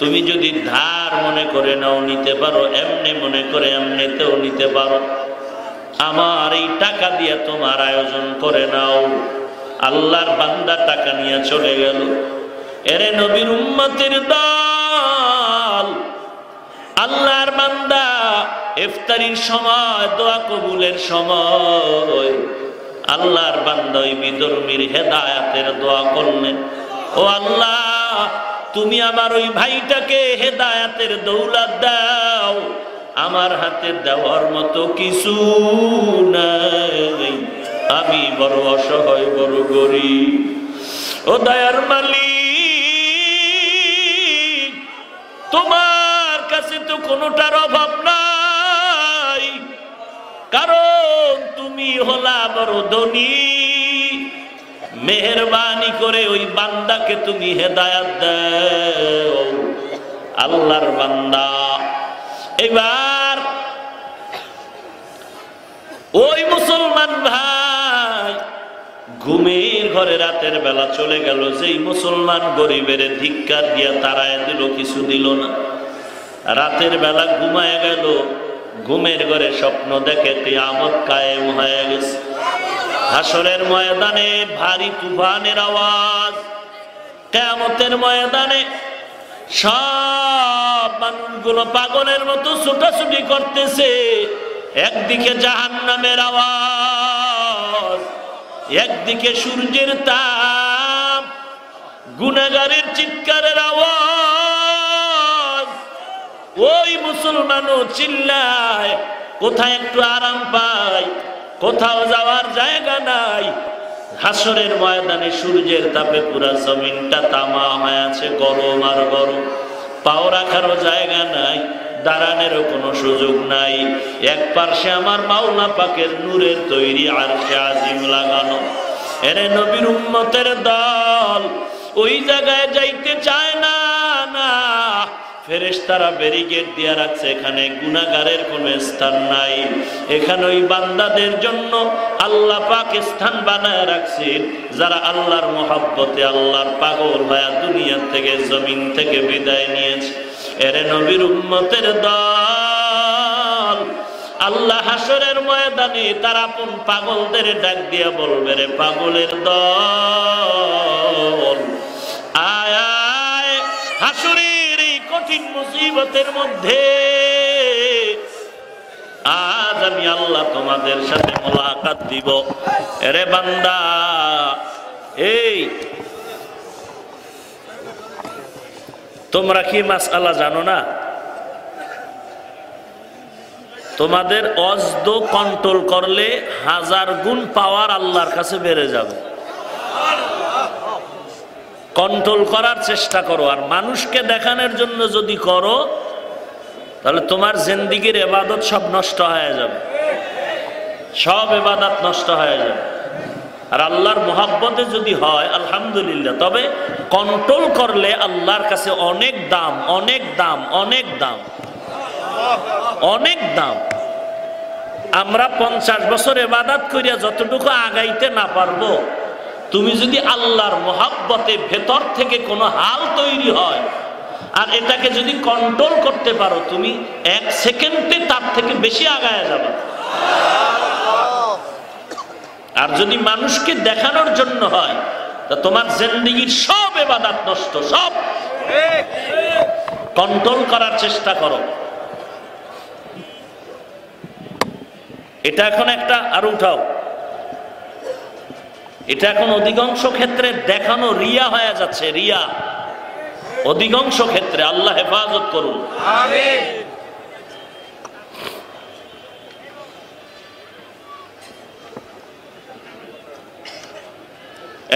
তুমি যদি ধার মনে করে নাও নিতে পারো, এমনি মনে করে এমনিতেও নিতে পারো, আমার এই টাকা দিয়ে তোমার আয়োজন করে নাও। আল্লাহর বান্দা টাকা নিয়ে চলে গেল। এরে নবীর উম্মতের দল, আল্লাহর বান্দা ইফতারির সময়, দোয়া কবুলের সময়, আল্লাহর বান্দা ওই বিধর্মীর হেদায়াতের দোয়া করলেন, ও আল্লাহ, তুমি আমার ওই ভাইটাকে হেদায়াতের দৌলত দাও, আমার হাতে দেওয়ার মতো কিছু নাই, আমি বড় অসহায়, বড় গরিব, ও দয়ার মালিক, তোমার কাছে তো কোনোটার অভাব নাই, কারণ তুমি হলা বড় ধনী, মেহেরবানি করে ওই বান্দাকে তুমি হেদায়াত দাও। আল্লাহর বান্দা এবার ওই মুসলমান ভাই ঘুমের ঘরে রাতের বেলা চলে গেল, যেই মুসলমান গরিবের ধিক্কার দিয়া তাড়ায় দিল, কিছু দিল না। রাতের বেলা ঘুমায় গেল, ঘুমের ঘরে স্বপ্ন দেখে কিয়ামত কায়েম হয়ে গেছে, হাসরের ময়দানে ভারী তুফানের আওয়াজ, কিয়ামতের ময়দানে সব মানুষগুলো পাগলের মতো ছুটাছুটি করতেছে, একদিকে জাহান্নামের আওয়াজ, একদিকে সূর্যের তাপ, গুনাহগারের চিৎকারের আওয়াজ। ওই মুসলমানও চিল্লায়, কোথায় একটু আরাম পায়, কোথাও যাওয়ার জায়গা নাই। হাসরের ময়দানে সূর্যের তাপে পুরা জমিনটা তামা হয়ে আছে, গরম আর গরম, পাও রাখারও জায়গা নাই, দাঁড়ানোরও কোনো সুযোগ নাই। এক পার্শ্বে আমার মাওলা পাকের নূরের তৈরি আরশে আজিম লাগানো। এরে নবীর উম্মতের দল, ওই জায়গায় যাইতে চায় না, না ফেরেশতারা ব্যারিকেড দিয়ে রাখছে, এখানে গুনাহগারের কোনো স্থান নাই। এখানে ওই বান্দাদের জন্য আল্লাহ পাক স্থান বানায় রাখছেন যারা আল্লাহর মহব্বতে আল্লাহর পাগল হয়ে দুনিয়া থেকে জমিন থেকে বিদায় নিয়েছে। এরে নবীর উম্মতের দল, আল্লাহ হাসরের ময়দানে তারা আপন পাগলদের ডাক দিয়ে বলবে, রে পাগলের দল আয় আয়, হাসরের এই কঠিন মুসিবতের মধ্যে আজ আমি আল্লাহ তোমাদের সাথে মুলাকাত দিব। এরে বান্দা, এই তোমরা কি মাসআলা জানো না? তোমাদের অজদ কন্ট্রোল করলে হাজার গুণ পাওয়ার আল্লাহর কাছে বেড়ে যাবে। কন্ট্রোল করার চেষ্টা করো, আর মানুষকে দেখানোর জন্য যদি করো তাহলে তোমার জিন্দিগির ইবাদত সব নষ্ট হয়ে যাবে, সব ইবাদত নষ্ট হয়ে যাবে। আর আল্লাহর মহব্বতে যদি হয় আলহামদুলিল্লাহ, তবে কন্ট্রোল করলে আল্লাহর কাছে অনেক দাম, অনেক দাম, অনেক দাম, অনেক দাম। আমরা 50 বছর ইবাদত করিয়া যতটুকু আগাইতে না পারবো, তুমি যদি আল্লাহর মহব্বতে ভেতর থেকে কোনো হাল তৈরি হয় আর এটাকে যদি কন্ট্রোল করতে পারো, তুমি এক সেকেন্ডে তার থেকে বেশি আগায়া যাবে। আর যদি মানুষকে দেখানোর জন্য হয় তা তোমার জিন্দেগির সব ইবাদত নষ্ট, সব। কন্ট্রোল করার চেষ্টা করো। এটা এখন একটা আর উঠাও, এটা এখন অধিকাংশ ক্ষেত্রে দেখানো রিয়া হয়ে যাচ্ছে, রিয়া অধিকাংশ ক্ষেত্রে। আল্লাহ হেফাজত করুন। আমিন।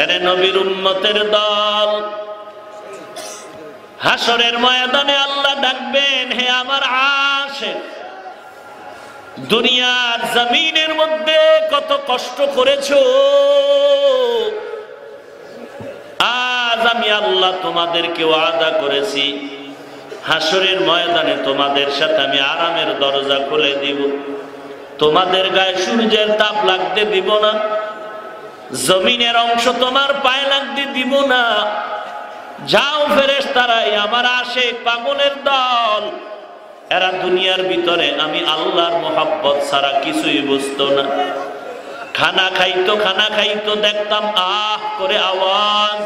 এরে নবীর উম্মতের দল, হাসরের ময়দানে আল্লাহ ডাকবেন, হে আমার আশিক, দুনিয়ার জমিনের মধ্যে কত কষ্ট করেছো, আজ আমি আল্লাহ তোমাদেরকে ওয়াদা করেছি হাসরের ময়দানে তোমাদের সাথে আমি আরামের দরজা খুলে দিব। তোমাদের গায়ে সূর্যের তাপ লাগতে দিব না, জমিনের অংশ তোমার পায়ে লাগতে দিব না। যাও ফেরেশতারাই, আমার আশিক পাগলের দল, এরা দুনিয়ার ভিতরে আমি আল্লাহর মহব্বত ছাড়া কিছুই বুঝতো না। খানা খাইতো দেখতাম আহ করে আওয়াজ,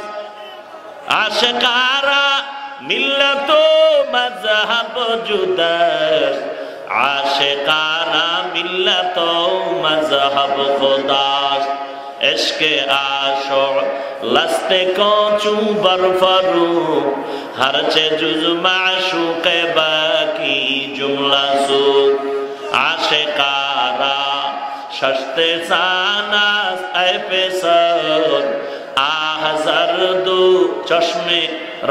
আশেকারা মিল্লাত মাযহাব জুদাস, আশেকারা মিল্লাত মাযহাব খুদাস, ইশকে আশক লাস্তে কোচু বরফারু, হরচে জুজ মাশুকে বাকি জুমলা সু, আশেকারা সস্তে সানাস এপিসোড, আহ জরদু চশমে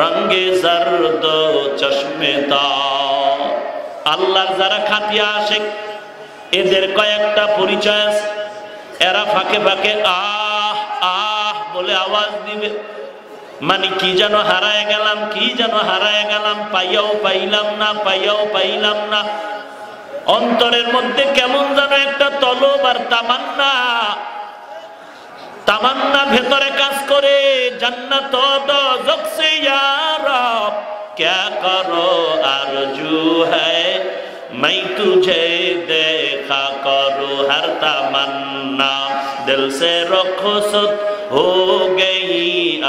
রঙ্গে জরদু চশমে দাও। আল্লাহর যারা খাতিয়া আশিক এদের কয়েকটা পরিচয় আছে। এরা ফাঁকে ফাঁকে আহ আহ বলে আওয়াজ দিবে, মানে কি যেন হারায় গেলাম, কি যেন হারায় গেলাম, পাইয়াও পাইলাম না, পাইয়াও পাইলাম না। অন্তরের মধ্যে কেমন যেন একটা তলব আর তামান্না, তামান্না ভেতরে কাজ করে, জান্নাত দোজখে ইয়া রব ক্যা করো আরজু হ্যায়, মাই তুঝে দেখা করো হর তামান্না, দিল সে রখো সত হো গেই,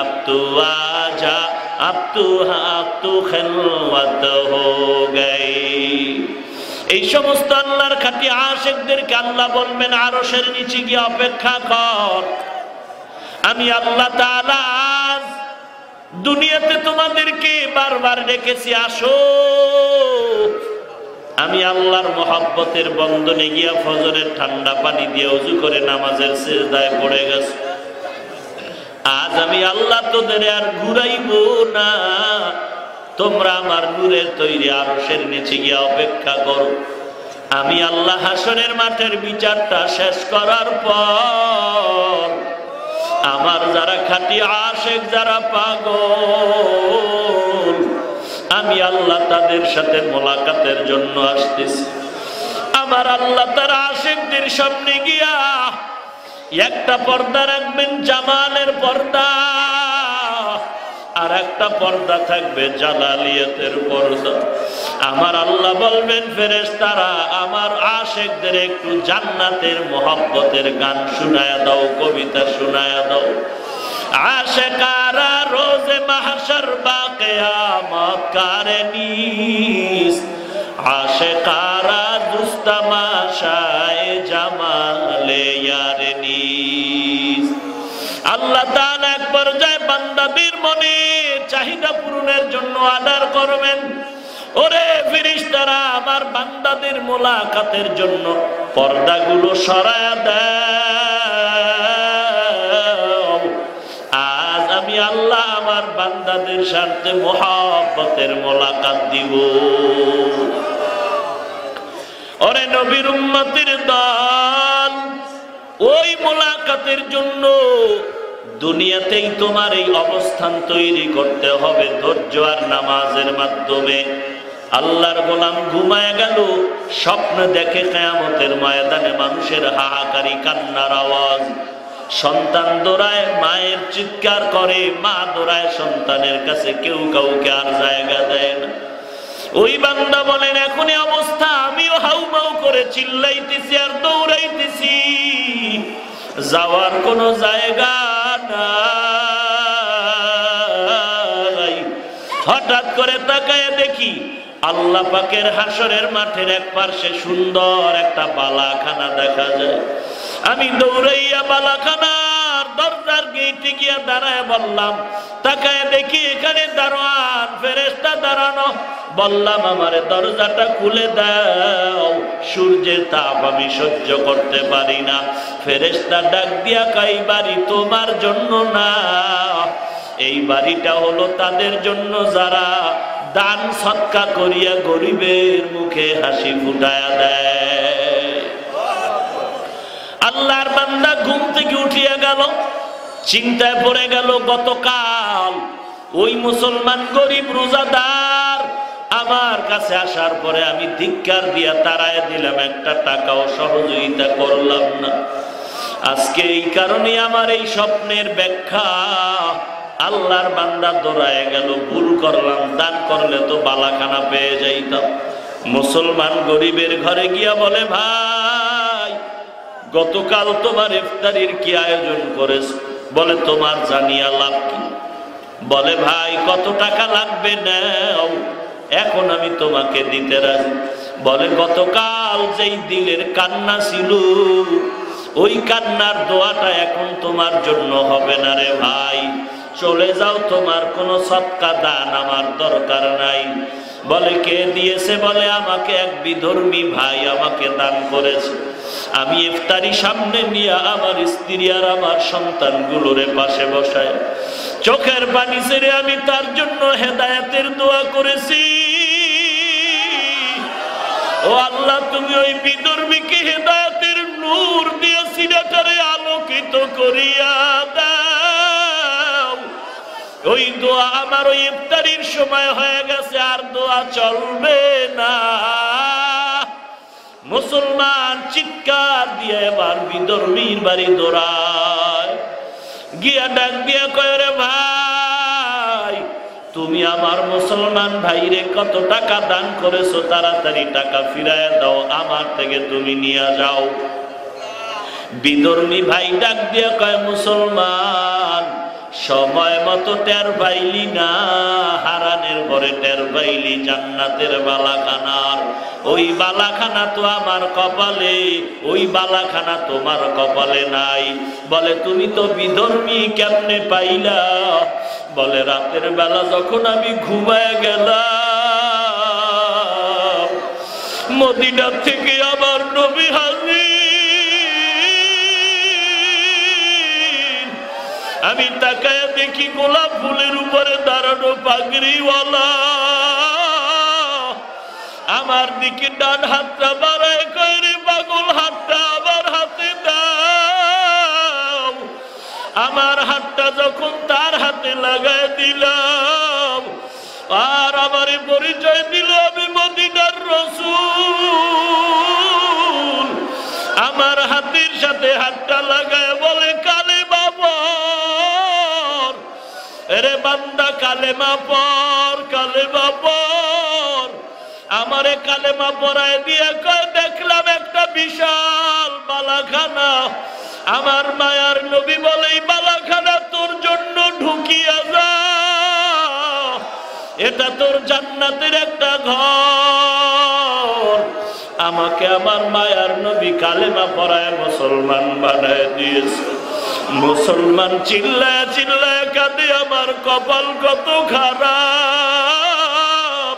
আব তু আজা আব তু আব তু খেলওয়াত হো গেই। এই সমস্ত আল্লাহর খাঁটি আশিকদেরকে আল্লাহ বলবেন, আরশের নিচে গিয়ে অপেক্ষা কর, আমি আল্লাহ তাআলা আজ দুনিয়াতে তোমাদেরকে বারবার ডেকেছি, আসো। আমি আল্লাহর মহব্বতের বন্ধনে গিয়া ফজরের ঠান্ডা পানি দিয়ে ওযু করে নামাজের সিজদায় পড়ে গেছে। আজ আমি আল্লাহ তোদের আর ঘুরাইব না, তোমরা আমার নূরের তৈরি আরশের নিচে গিয়ে অপেক্ষা করো। আমি আল্লাহ হাসরের মাঠের বিচারটা শেষ করার পর আমার যারা খাঁটি আশিক, যারা পাগল, আমি আল্লাহ তাদের সাথে মোলাকাতের জন্য আসতেছি। আমার আল্লাহ তার আশিকদের সামনে গিয়া একটা পর্দা রাখবেন জামালের পর্দা, আর একটা পর্দা থাকবে জালালিয়াতের পর্দা। আমার আল্লাহ বলবেন ফেরেশতারা আমার আশিকদের একটু জান্নাতের মহব্বতের গান শোনায়া দাও, কবিতা শোনায়া দাও। আশিকারা রোজ মাহশর বা কিয়ামত করে নিস, আশিকারা দুস্তামাশায়ে জামালে ইয়ার নিস। আল্লাহ তাআলা এক পর্যায়ে বান্দাবীর মনে চাহিদা পূরণের জন্য আদার করবেন, ওরে ফেরেশতারা আমার বান্দাদের মোলাকাতের জন্য পর্দাগুলো সরায়া দেয়। আমি আল্লাহ আমার বান্দাদের সাথে মহব্বতের মোলাকাত দিব। ওরে নবীর উম্মতের দল, ওই মোলাকাতের জন্য দুনিয়াতেই তোমার এই অবস্থান তৈরি করতে হবে ধৈর্য আর নামাজের মাধ্যমে। আল্লাহর গোলাম ঘুমায় গেল, স্বপ্ন দেখে কিয়ামতের ময়দানে মানুষের হাহাকারি কান্নার আওয়াজ, সন্তান দৌড়ায় মায়ের চিৎকার করে, মা দৌড়ায় সন্তানের কাছে, কেউ কাউকে আর জায়গা দেয় না। ওই বান্দা বলেন এখন এই অবস্থা, আমিও হাউমাউ করে চিল্লাইতেছি আর দৌড়াইতেছি, যাওয়ার কোনো জায়গা নাই। হঠাৎ করে তাকায় দেখি আল্লাহ পাকের হাসরের মাঠের এক পার্শ্বে সুন্দর একটা বালাখানা দেখা যায়। আমি দৌড়াইয়া বালাখানার দরজার গেটে গিয়া দাঁড়ায় বললাম, তাকায় দেখি এখানে দারোয়ান ফেরেশতা দাঁড়ানো। বললাম আমার দরজাটা খুলে দাও, সূর্যের তাপ আমি সহ্য করতে পারি না। ফেরেশতা ডাক দিয়া কয় বাড়ি তোমার জন্য না, এই বাড়িটা হলো তাদের জন্য যারা দান সৎকা করিয়া গরিবের মুখে হাসি ফুটায়া দেয়। আল্লাহর বান্দা ঘুম থেকে উঠিয়া গেল, চিন্তায় পড়ে গেল গতকাল ওই মুসলমান গরিব রোজাদার আমার কাছে আসার পরে আমি ধিক্কার দিয়া তাড়ায় দিলাম, একটা টাকাও সহযোগিতা করলাম না। আজকে এই কারণে আমার এই স্বপ্নের ব্যাখ্যা। আল্লাহর বান্দা দৌড়ায় গেল, ভুল করলাম, দান করলে তো বালাখানা পেয়ে যাইতাম। মুসলমান গরিবের ঘরে গিয়া বলে ভাই গতকাল তোমার ইফতারির কি আয়োজন করেছ? বলে তোমার জানিয়া লাভ কি? বলে ভাই কত টাকা লাগবে নাও, এখন আমি তোমাকে দিতে রাজি। বলে গতকাল যেই দিলের কান্না ছিল ওই কান্নার দোয়াটা এখন তোমার জন্য হবে না রে ভাই, চলে যাও, তোমার কোনো সৎকা দান আমার দরকার নাই। বলে কে দিয়েছে? বলে আমাকে এক বিধর্মী ভাই আমাকে দান করেছে। আমি ইফতারি সামনে নিয়ে আমার স্ত্রী আর আমার সন্তানগুলোর পাশে বসায় চোখের পানি ছেড়ে আমি তার জন্য হেদায়েতের দোয়া করেছি। ও আল্লাহ তুমি ওই বিধর্মীকে হেদায়েতের নূর দিয়ে সিরাটারে আলোকিত করিয়া ওই দোয়া আমার ওই ইফতারির সময় হয়ে গেছে, আর দোয়া চলবে না। মুসলমান চিৎকার দিয়ে এবার বিধর্মীর বাড়ি দৌড়ায়, গিয়া ডাক দিয়া কয় রে ভাই তুমি আমার মুসলমান ভাইরে কত টাকা দান করেছো, তাড়াতাড়ি টাকা ফিরায় দাও, আমার থেকে তুমি নিয়ে যাও। বিধর্মী ভাই ডাক দিয়া কয় মুসলমান সময় মতো টের পাইলি না, হারানের পরে টের পাইলি জান্নাতের বালাখানার, ওই বালাখানা তো আমার কপালে, ওই বালাখানা তোমার কপালে নাই। বলে তুমি তো বিধর্মী কেমনে পাইলা? বলে রাতের বেলা যখন আমি ঘুমায় গেলাম মদিনা থেকে আমার নবী হাজির, আমি তাকায় দেখি গোলাপ ফুলের উপরে দাঁড়ানো পাগড়িওয়ালা আমার দিকে ডান হাতটা বাড়ায় কয় রে পাগল হাতটা আমার হাতে দাও। আমার হাতটা যখন তার হাতে লাগায় দিলাম আর আমার পরিচয় দিল আমি মদিনার রাসূল। আমার হাতের সাথে হাতটা লাগায় বলে কালেমা পড় রে বান্দা, কালেমা পড়, কালেমা পড়। আমারে কালেমা পড়ায় দিয়া কয় দেখলাম একটা বিশাল বালাখানা। আমার মায়ার নবী বলে এই বালাখানা তোর জন্য ঢুকিয়া যা, এটা তোর জান্নাতের একটা ঘর। আমাকে আমার মায়ার নবী কালেমা পড়ায় মুসলমান বানায় দিয়েছে। মুসলমান চিল্লায় চিল্লায় কাঁদে আমার কপাল কত খারাপ,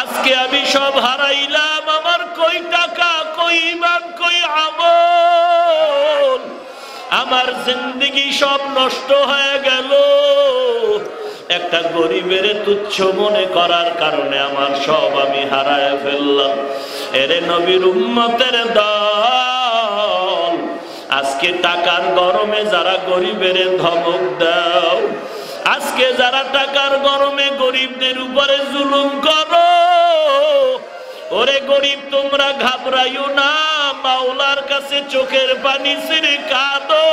আজকে আমি সব হারাইলাম, আমার কই টাকা, কই ঈমান, কই আমল, আমার জিন্দেগি সব নষ্ট হয়ে গেল। একটা গরিবের তুচ্ছ মনে করার কারণে আমার সব আমি হারায় ফেললাম। এরে নবীর উম্মতের দল, আজকে টাকার গরমে যারা গরিবের ধমক দাও, আজকে যারা টাকার গরমে গরিবদের উপরে জুলুম করো, ওরে গরিব তোমরা ঘাবড়াইও না, মাওলার কাছে চোখের পানি ছেড়ে কাঁদো।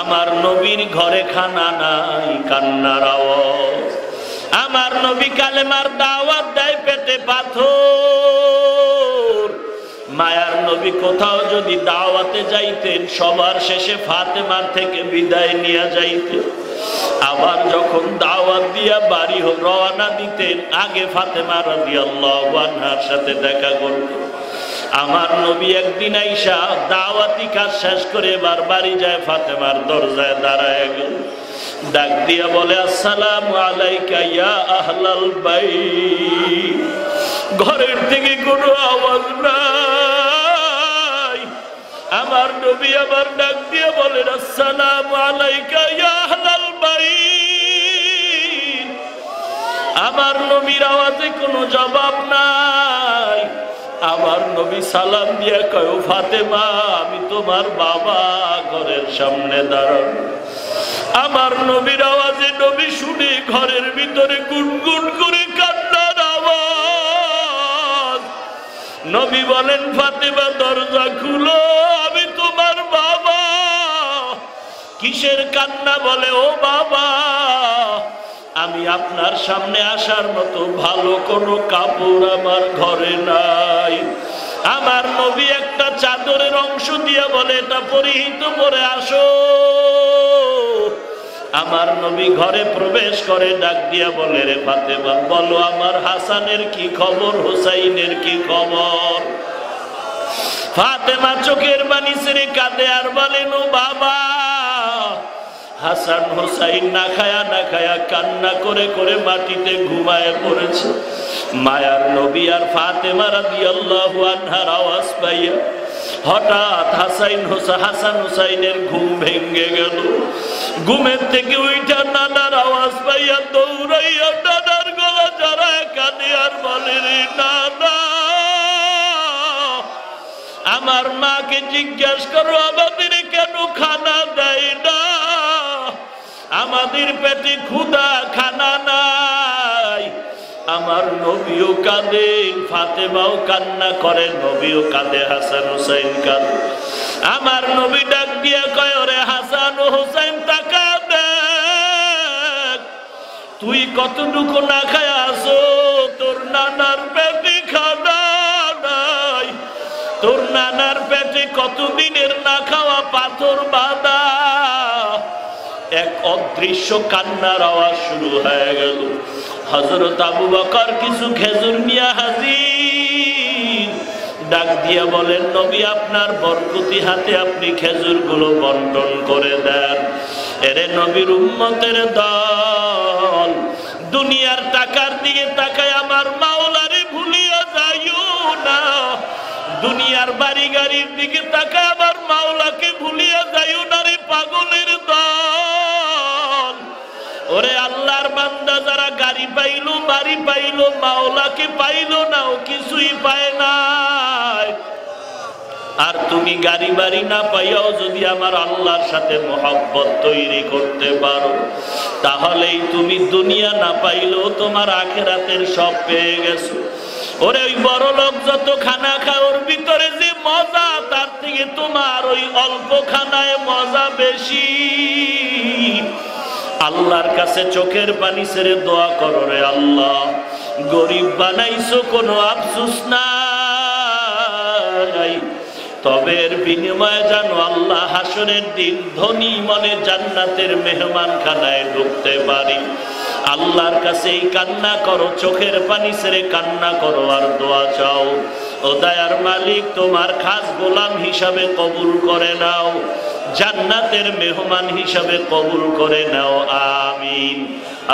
আমার নবীর ঘরে খানা নাই, কান্নার আওয়াজ। আমার নবী কালেমার দাওয়াত দেয় পেটে পাথর। মায়ার নবী কোথাও যদি দাওয়াতে যাইতেন সবার শেষে ফাতেমার থেকে বিদায় নিয়ে যাইতেন। আবার যখন দাওয়াত দিয়া বাড়ি রওনা দিতেন আগে ফাতেমা রাদিয়াল্লাহু আনহার সাথে দেখা করতেন। আমার নবী একদিন আইসা দাওয়াতি কাজ শেষ করে এবার বাড়ি যায়, ফাতেমার দরজায় দাঁড়ায় গেল, ডাক দিয়া বলে আসসালামু আলাইকা ইয়া আহলাল বাইত। ঘরের থেকে কোনো আওয়াজ নাই। আমার নবী আবার ডাক দিয়া বলেন আসসালামু আলাইকা ইয়া আহলাল বাইত। আমার নবীর আওয়াজে কোনো জবাব নাই। আমার নবী সালাম দিয়া কয় ফাতেমা আমি তোমার বাবা, ঘরের সামনে দাঁড়ান। আমার নবীর আওয়াজে নবী শুনে ঘরের ভিতরে গুনগুন করে কান্নার আওয়াজ। নবী বলেন ফাতেমা দরজা খুলো, আমি তোমার বাবা। কিসের কান্না? বলে ও বাবা, আমি আপনার সামনে আসার মতো ভালো কোনো কাপড় আমার ঘরে নাই। আমার নবী একটা চাদরের অংশ দিয়ে বলে এটা পরিহিত করে আসো। আমার নবী ঘরে প্রবেশ করে ডাক দিয়া বলে রে ফাতেমা বলো আমার হাসানের কি খবর, হোসাইনের কি খবর। ফাতেমা চোখের পানি ছেড়ে কাঁদে আর বলেন ও বাবা, হাসান হোসাইন না খায়া না খায়া কান্না করে করে মাটিতে ঘুমায় পড়েছে। মায়ার নবী আর ফাতেমা রাদিয়াল্লাহু আনহার আওয়াজ পাইয়া হঠাৎ হাসান হোসাইনের ঘুম ভেঙে গেল। ঘুমের থেকে উইঠা নানার আওয়াজ পাইয়া দৌড়াইয়া নানার গলা জড়ায় কাঁদে আর বলে রে নানা, আমার মাকে জিজ্ঞাসা করো আমাদের কেন খানা দেয় না, আমাদের পেটে ক্ষুধা, খানা নাই। আমার নবীও কাঁদে, ফাতেমাও কান্না করে, নবীও কাঁদে, হাসান হোসেন কাঁদে। আমার নবী ডাক দিয়া কয় রে হাসান ও হোসেন তাকা দেখ, তুই কতটুকু না খায় আসো, তোর নানার পেটে খানা নাই, তোর নানার পেটে কতদিনের না খাওয়া পাথর বাঁধা। এক অদৃশ্য কান্নার আওয়াজ শুরু হয়ে গেল। হযরত আবু বকর কিছু খেজুর নিয়ে হাজির, ডাক দিয়া বলেন নবী আপনার বরকতি হাতে আপনি খেজুরগুলো বণ্টন করে দেন। এরে নবীর উম্মতের দল, দুনিয়ার টাকার দিকে তাকায় আমার মাওলারে ভুলিয়া যাইও না, দুনিয়ার বাড়ি গাড়ির দিকে তাকায় আমার মাওলাকে ভুলিয়া যাইও না রে পাগলের দল। ওরে আল্লাহর বান্দা, যারা গাড়ি পাইলো, বাড়ি পাইলো, মাওলাকে পাইলো না, ও কিছুই পায় নাই। আর তুমি গাড়ি বাড়ি না পাইও যদি আমার আল্লাহর সাথে মোহাব্বত তৈরি করতে পারো তাহলেই তুমি দুনিয়া না পাইলেও তোমার আখিরাতের সব পেয়ে গেছো। ওরে ওই বড় লোক যত খানা খায় ওর ভিতরে যে মজা তার থেকে তোমার ওই অল্প খানায় মজা বেশি। আল্লাহর কাছে চোখের পানি ছেড়ে দোয়া করো, রে আল্লাহ গরিব বানাইছো কোনো আফসোস নাই, তবে এর বিনিময়ে জানো আল্লাহ হাসরের দিন ধনী মনে জান্নাতের মেহমানখানায় ঢুকতে পারি। আল্লাহর কাছে এই কান্না করো, চোখের পানি ছেড়ে কান্না করো আর দোয়া চাও। ও দয়ার মালিক তোমার খাস গোলাম হিসাবে কবুল করে নাও, জান্নাতের মেহমান হিসাবে কবুল করে নাও, আমিন।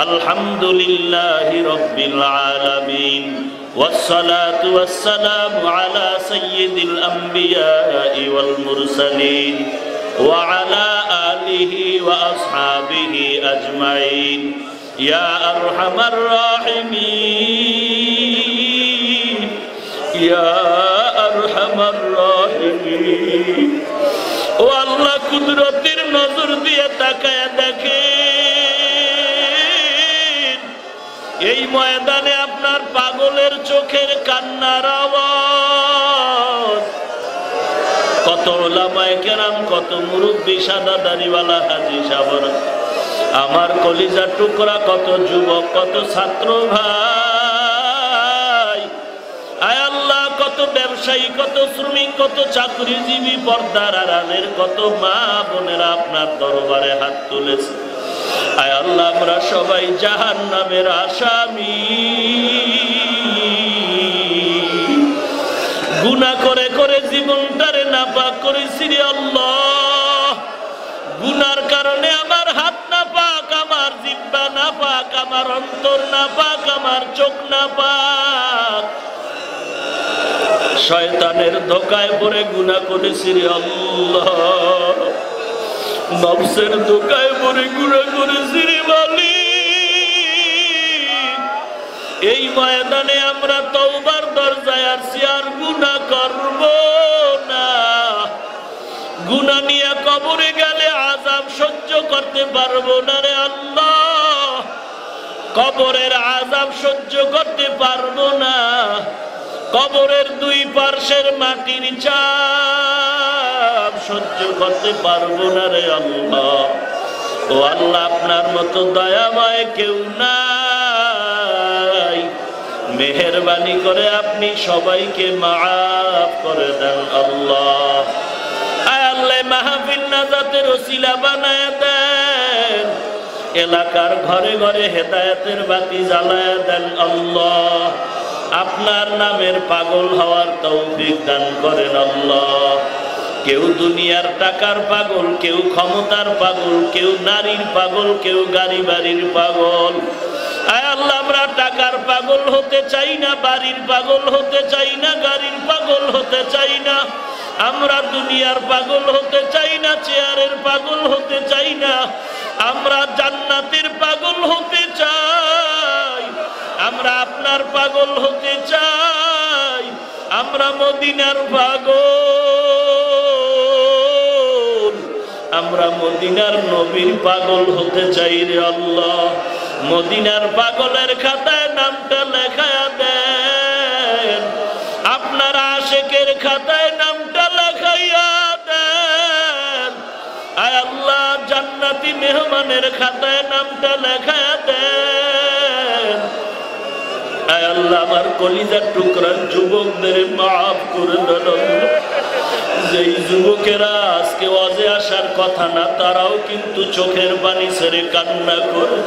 আলহামদুলিল্লাহি রাব্বিল আলামিন والصلاة والسلام على سيد الأنبياء والمرسلين وعلى آله وأصحابه أجمعين يا أرحم الراحمين يا أرحم الراحمين والله قدرة النظر ديتك يدك এই ময়দানে আপনার পাগলের চোখের কান্নার আওয়াজ। কত ওলামায়ে কেরাম, কত মুরব্বী সাদা দাড়িওয়ালা হাজী সাহেবরা, আমার কলিজার টুকরা কত যুবক, কত ছাত্র ভাই, আয় আল্লাহ কত ব্যবসায়ী, কত শ্রমিক, কত চাকরিজীবী, পর্দার আড়ালের কত মা বোনেরা আপনার দরবারে হাত তুলেছে। আয় আল্লাহ আমরা সবাই জাহান্নামের আসামি, গুনাহ করে করে জীবনটারে নাপাক করেছি রে আল্লাহ। গুনার কারণে আমার হাত নাপাক, আমার জিহ্বা নাপাক, আমার অন্তর নাপাক, আমার চোখ নাপাক, শয়তানের ধোকায় পড়ে গুনাহ করেছি রে আল্লাহ। নফসের দোকায় পড়ে গুনাহ করেছি রে মালিক। এই ময়দানে আমরা তওবার দরজায় আসছি, আর গুনাহ করব না। গুনাহ নিয়ে কবরে গেলে আযাব সহ্য করতে পারবো না রে আল্লাহ, কবরের আযাব সহ্য করতে পারবো না। কবরের দুই পার্শ্বের মাটির চাপ সহ্য করতে পারবো না রে আল্লাহ। ও আল্লাহ আপনার মতো দয়াময় কেউ নাই, মেহেরবানি করে আপনি সবাইকে মাফ করে দেন আল্লাহ। আয় আল্লাহ মাহফিল নাজাতের ওসিলা বানায় দেন, এলাকার ঘরে ঘরে হেদায়েতের বাতি জ্বালায় দেন আল্লাহ। আপনার নামের পাগল হওয়ার তৌফিক দান করেন আল্লাহ। কেউ দুনিয়ার টাকার পাগল, কেউ ক্ষমতার পাগল, কেউ নারীর পাগল, কেউ গাড়ি বাড়ির পাগল। আয় আল্লাহ আমরা টাকার পাগল হতে চাই না, বাড়ির পাগল হতে চাই না, গাড়ির পাগল হতে চাই না, আমরা দুনিয়ার পাগল হতে চাই না, চেয়ারের পাগল হতে চাই না, আমরা জান্নাতের পাগল হতে চাই, আমরা আপনার পাগল হতে চাই, আমরা মদিনার পাগল, আমরা মদিনার নবীর পাগল হতে চাই রে আল্লাহ। মদিনার পাগলের খাতায় নামটা লেখায়া দেন, আপনার আশিকের খাতায় নামটা লেখাইয়া দেন। আয় আল্লাহ জান্নাতি মেহমানের খাতায় নামটা লেখায়া দেন। আয় আল্লাহ আমার কলিজার টুকরা যুবকদের মাফ করে দেন। যেই যুবকেরা আজকে ওয়াজে আসার কথা না, তারাও কিন্তু চোখের পানি ছেড়ে কান্না করে।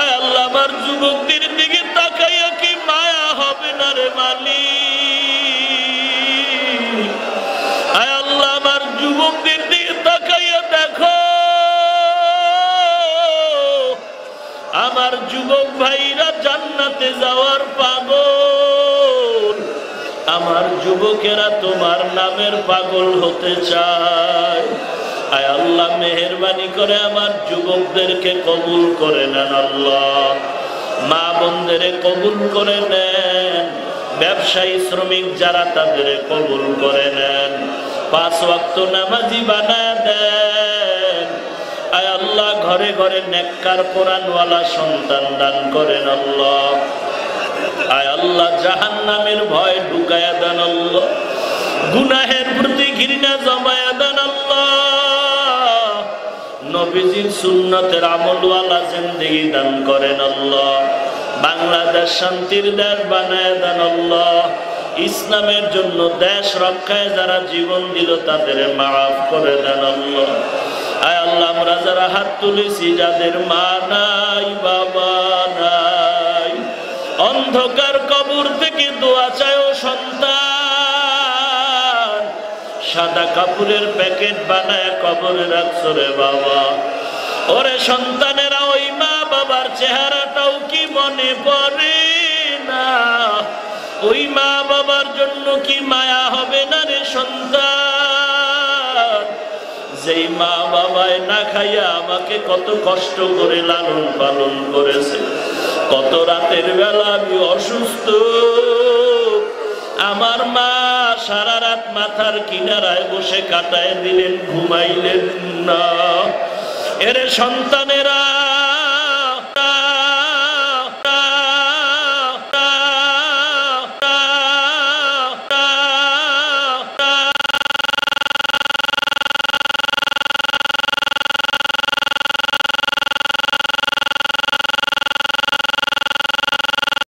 আয় আল্লাহ আমার যুবকদের দিকে তাকাইয়া কি মায়া হবে না রে মালিক? আয় আল্লাহ আমার যুবকদের দিকে তাকাইয়া দেখো, আমার যুবক ভাইরা জান্নাতে যাওয়ার পাগল, আমার যুবকেরা তোমার নামের পাগল হতে চায়। আয় আল্লাহ মেহেরবানি করে আমার যুবকদেরকে কবুল করে নেন আল্লাহ, মা বোনদের কবুল করে নেন, ব্যবসায়ী শ্রমিক যারা তাদের কবুল করে নেন, पांच वक्त नमाजी बनाया दें। आय अल्लाह घरे घरे नेककार कुरान वाला सन्तान दान करें अल्लाह। आय अल्लाह जहन्नामेर भय ढुकाया दें अल्लाह, गुनाहेर प्रति घृणा जमाया दें अल्लाह, नबीजीर सुन्नतेर आमल वाला जिंदगी दान करें अल्लाह। बांग्लादेश शांतिर देश बनाया दें अल्लाह। ইসলামের জন্য দেশ রক্ষায় যারা জীবন দিল তাদের মাফ করে দেন আল্লাহ। আয় আল্লাহ আমরা যারা হাত তুলেছি, যাদের মা নাই বাবা নাই, অন্ধকার কবর থেকে দোয়া চায় ও সন্তান, সাদা কাপড়ের প্যাকেট বানায় কবরে রাখছো রে বাবা। ওরে সন্তানেরা ওই মা বাবার চেহারাটাও কি মনে পড়ে না? ওই মা বাবার জন্য কি মায়া হবে না রে সন্তান? যেই মা বাবায় না খাইয়া আমাকে কত কষ্ট করে লালন পালন করেছে, কত রাতের বেলা আমি অসুস্থ, আমার মা সারা রাত মাথার কিনারায় বসে কাটায় দিলেন, ঘুমাইলেন না। এরে সন্তানেরা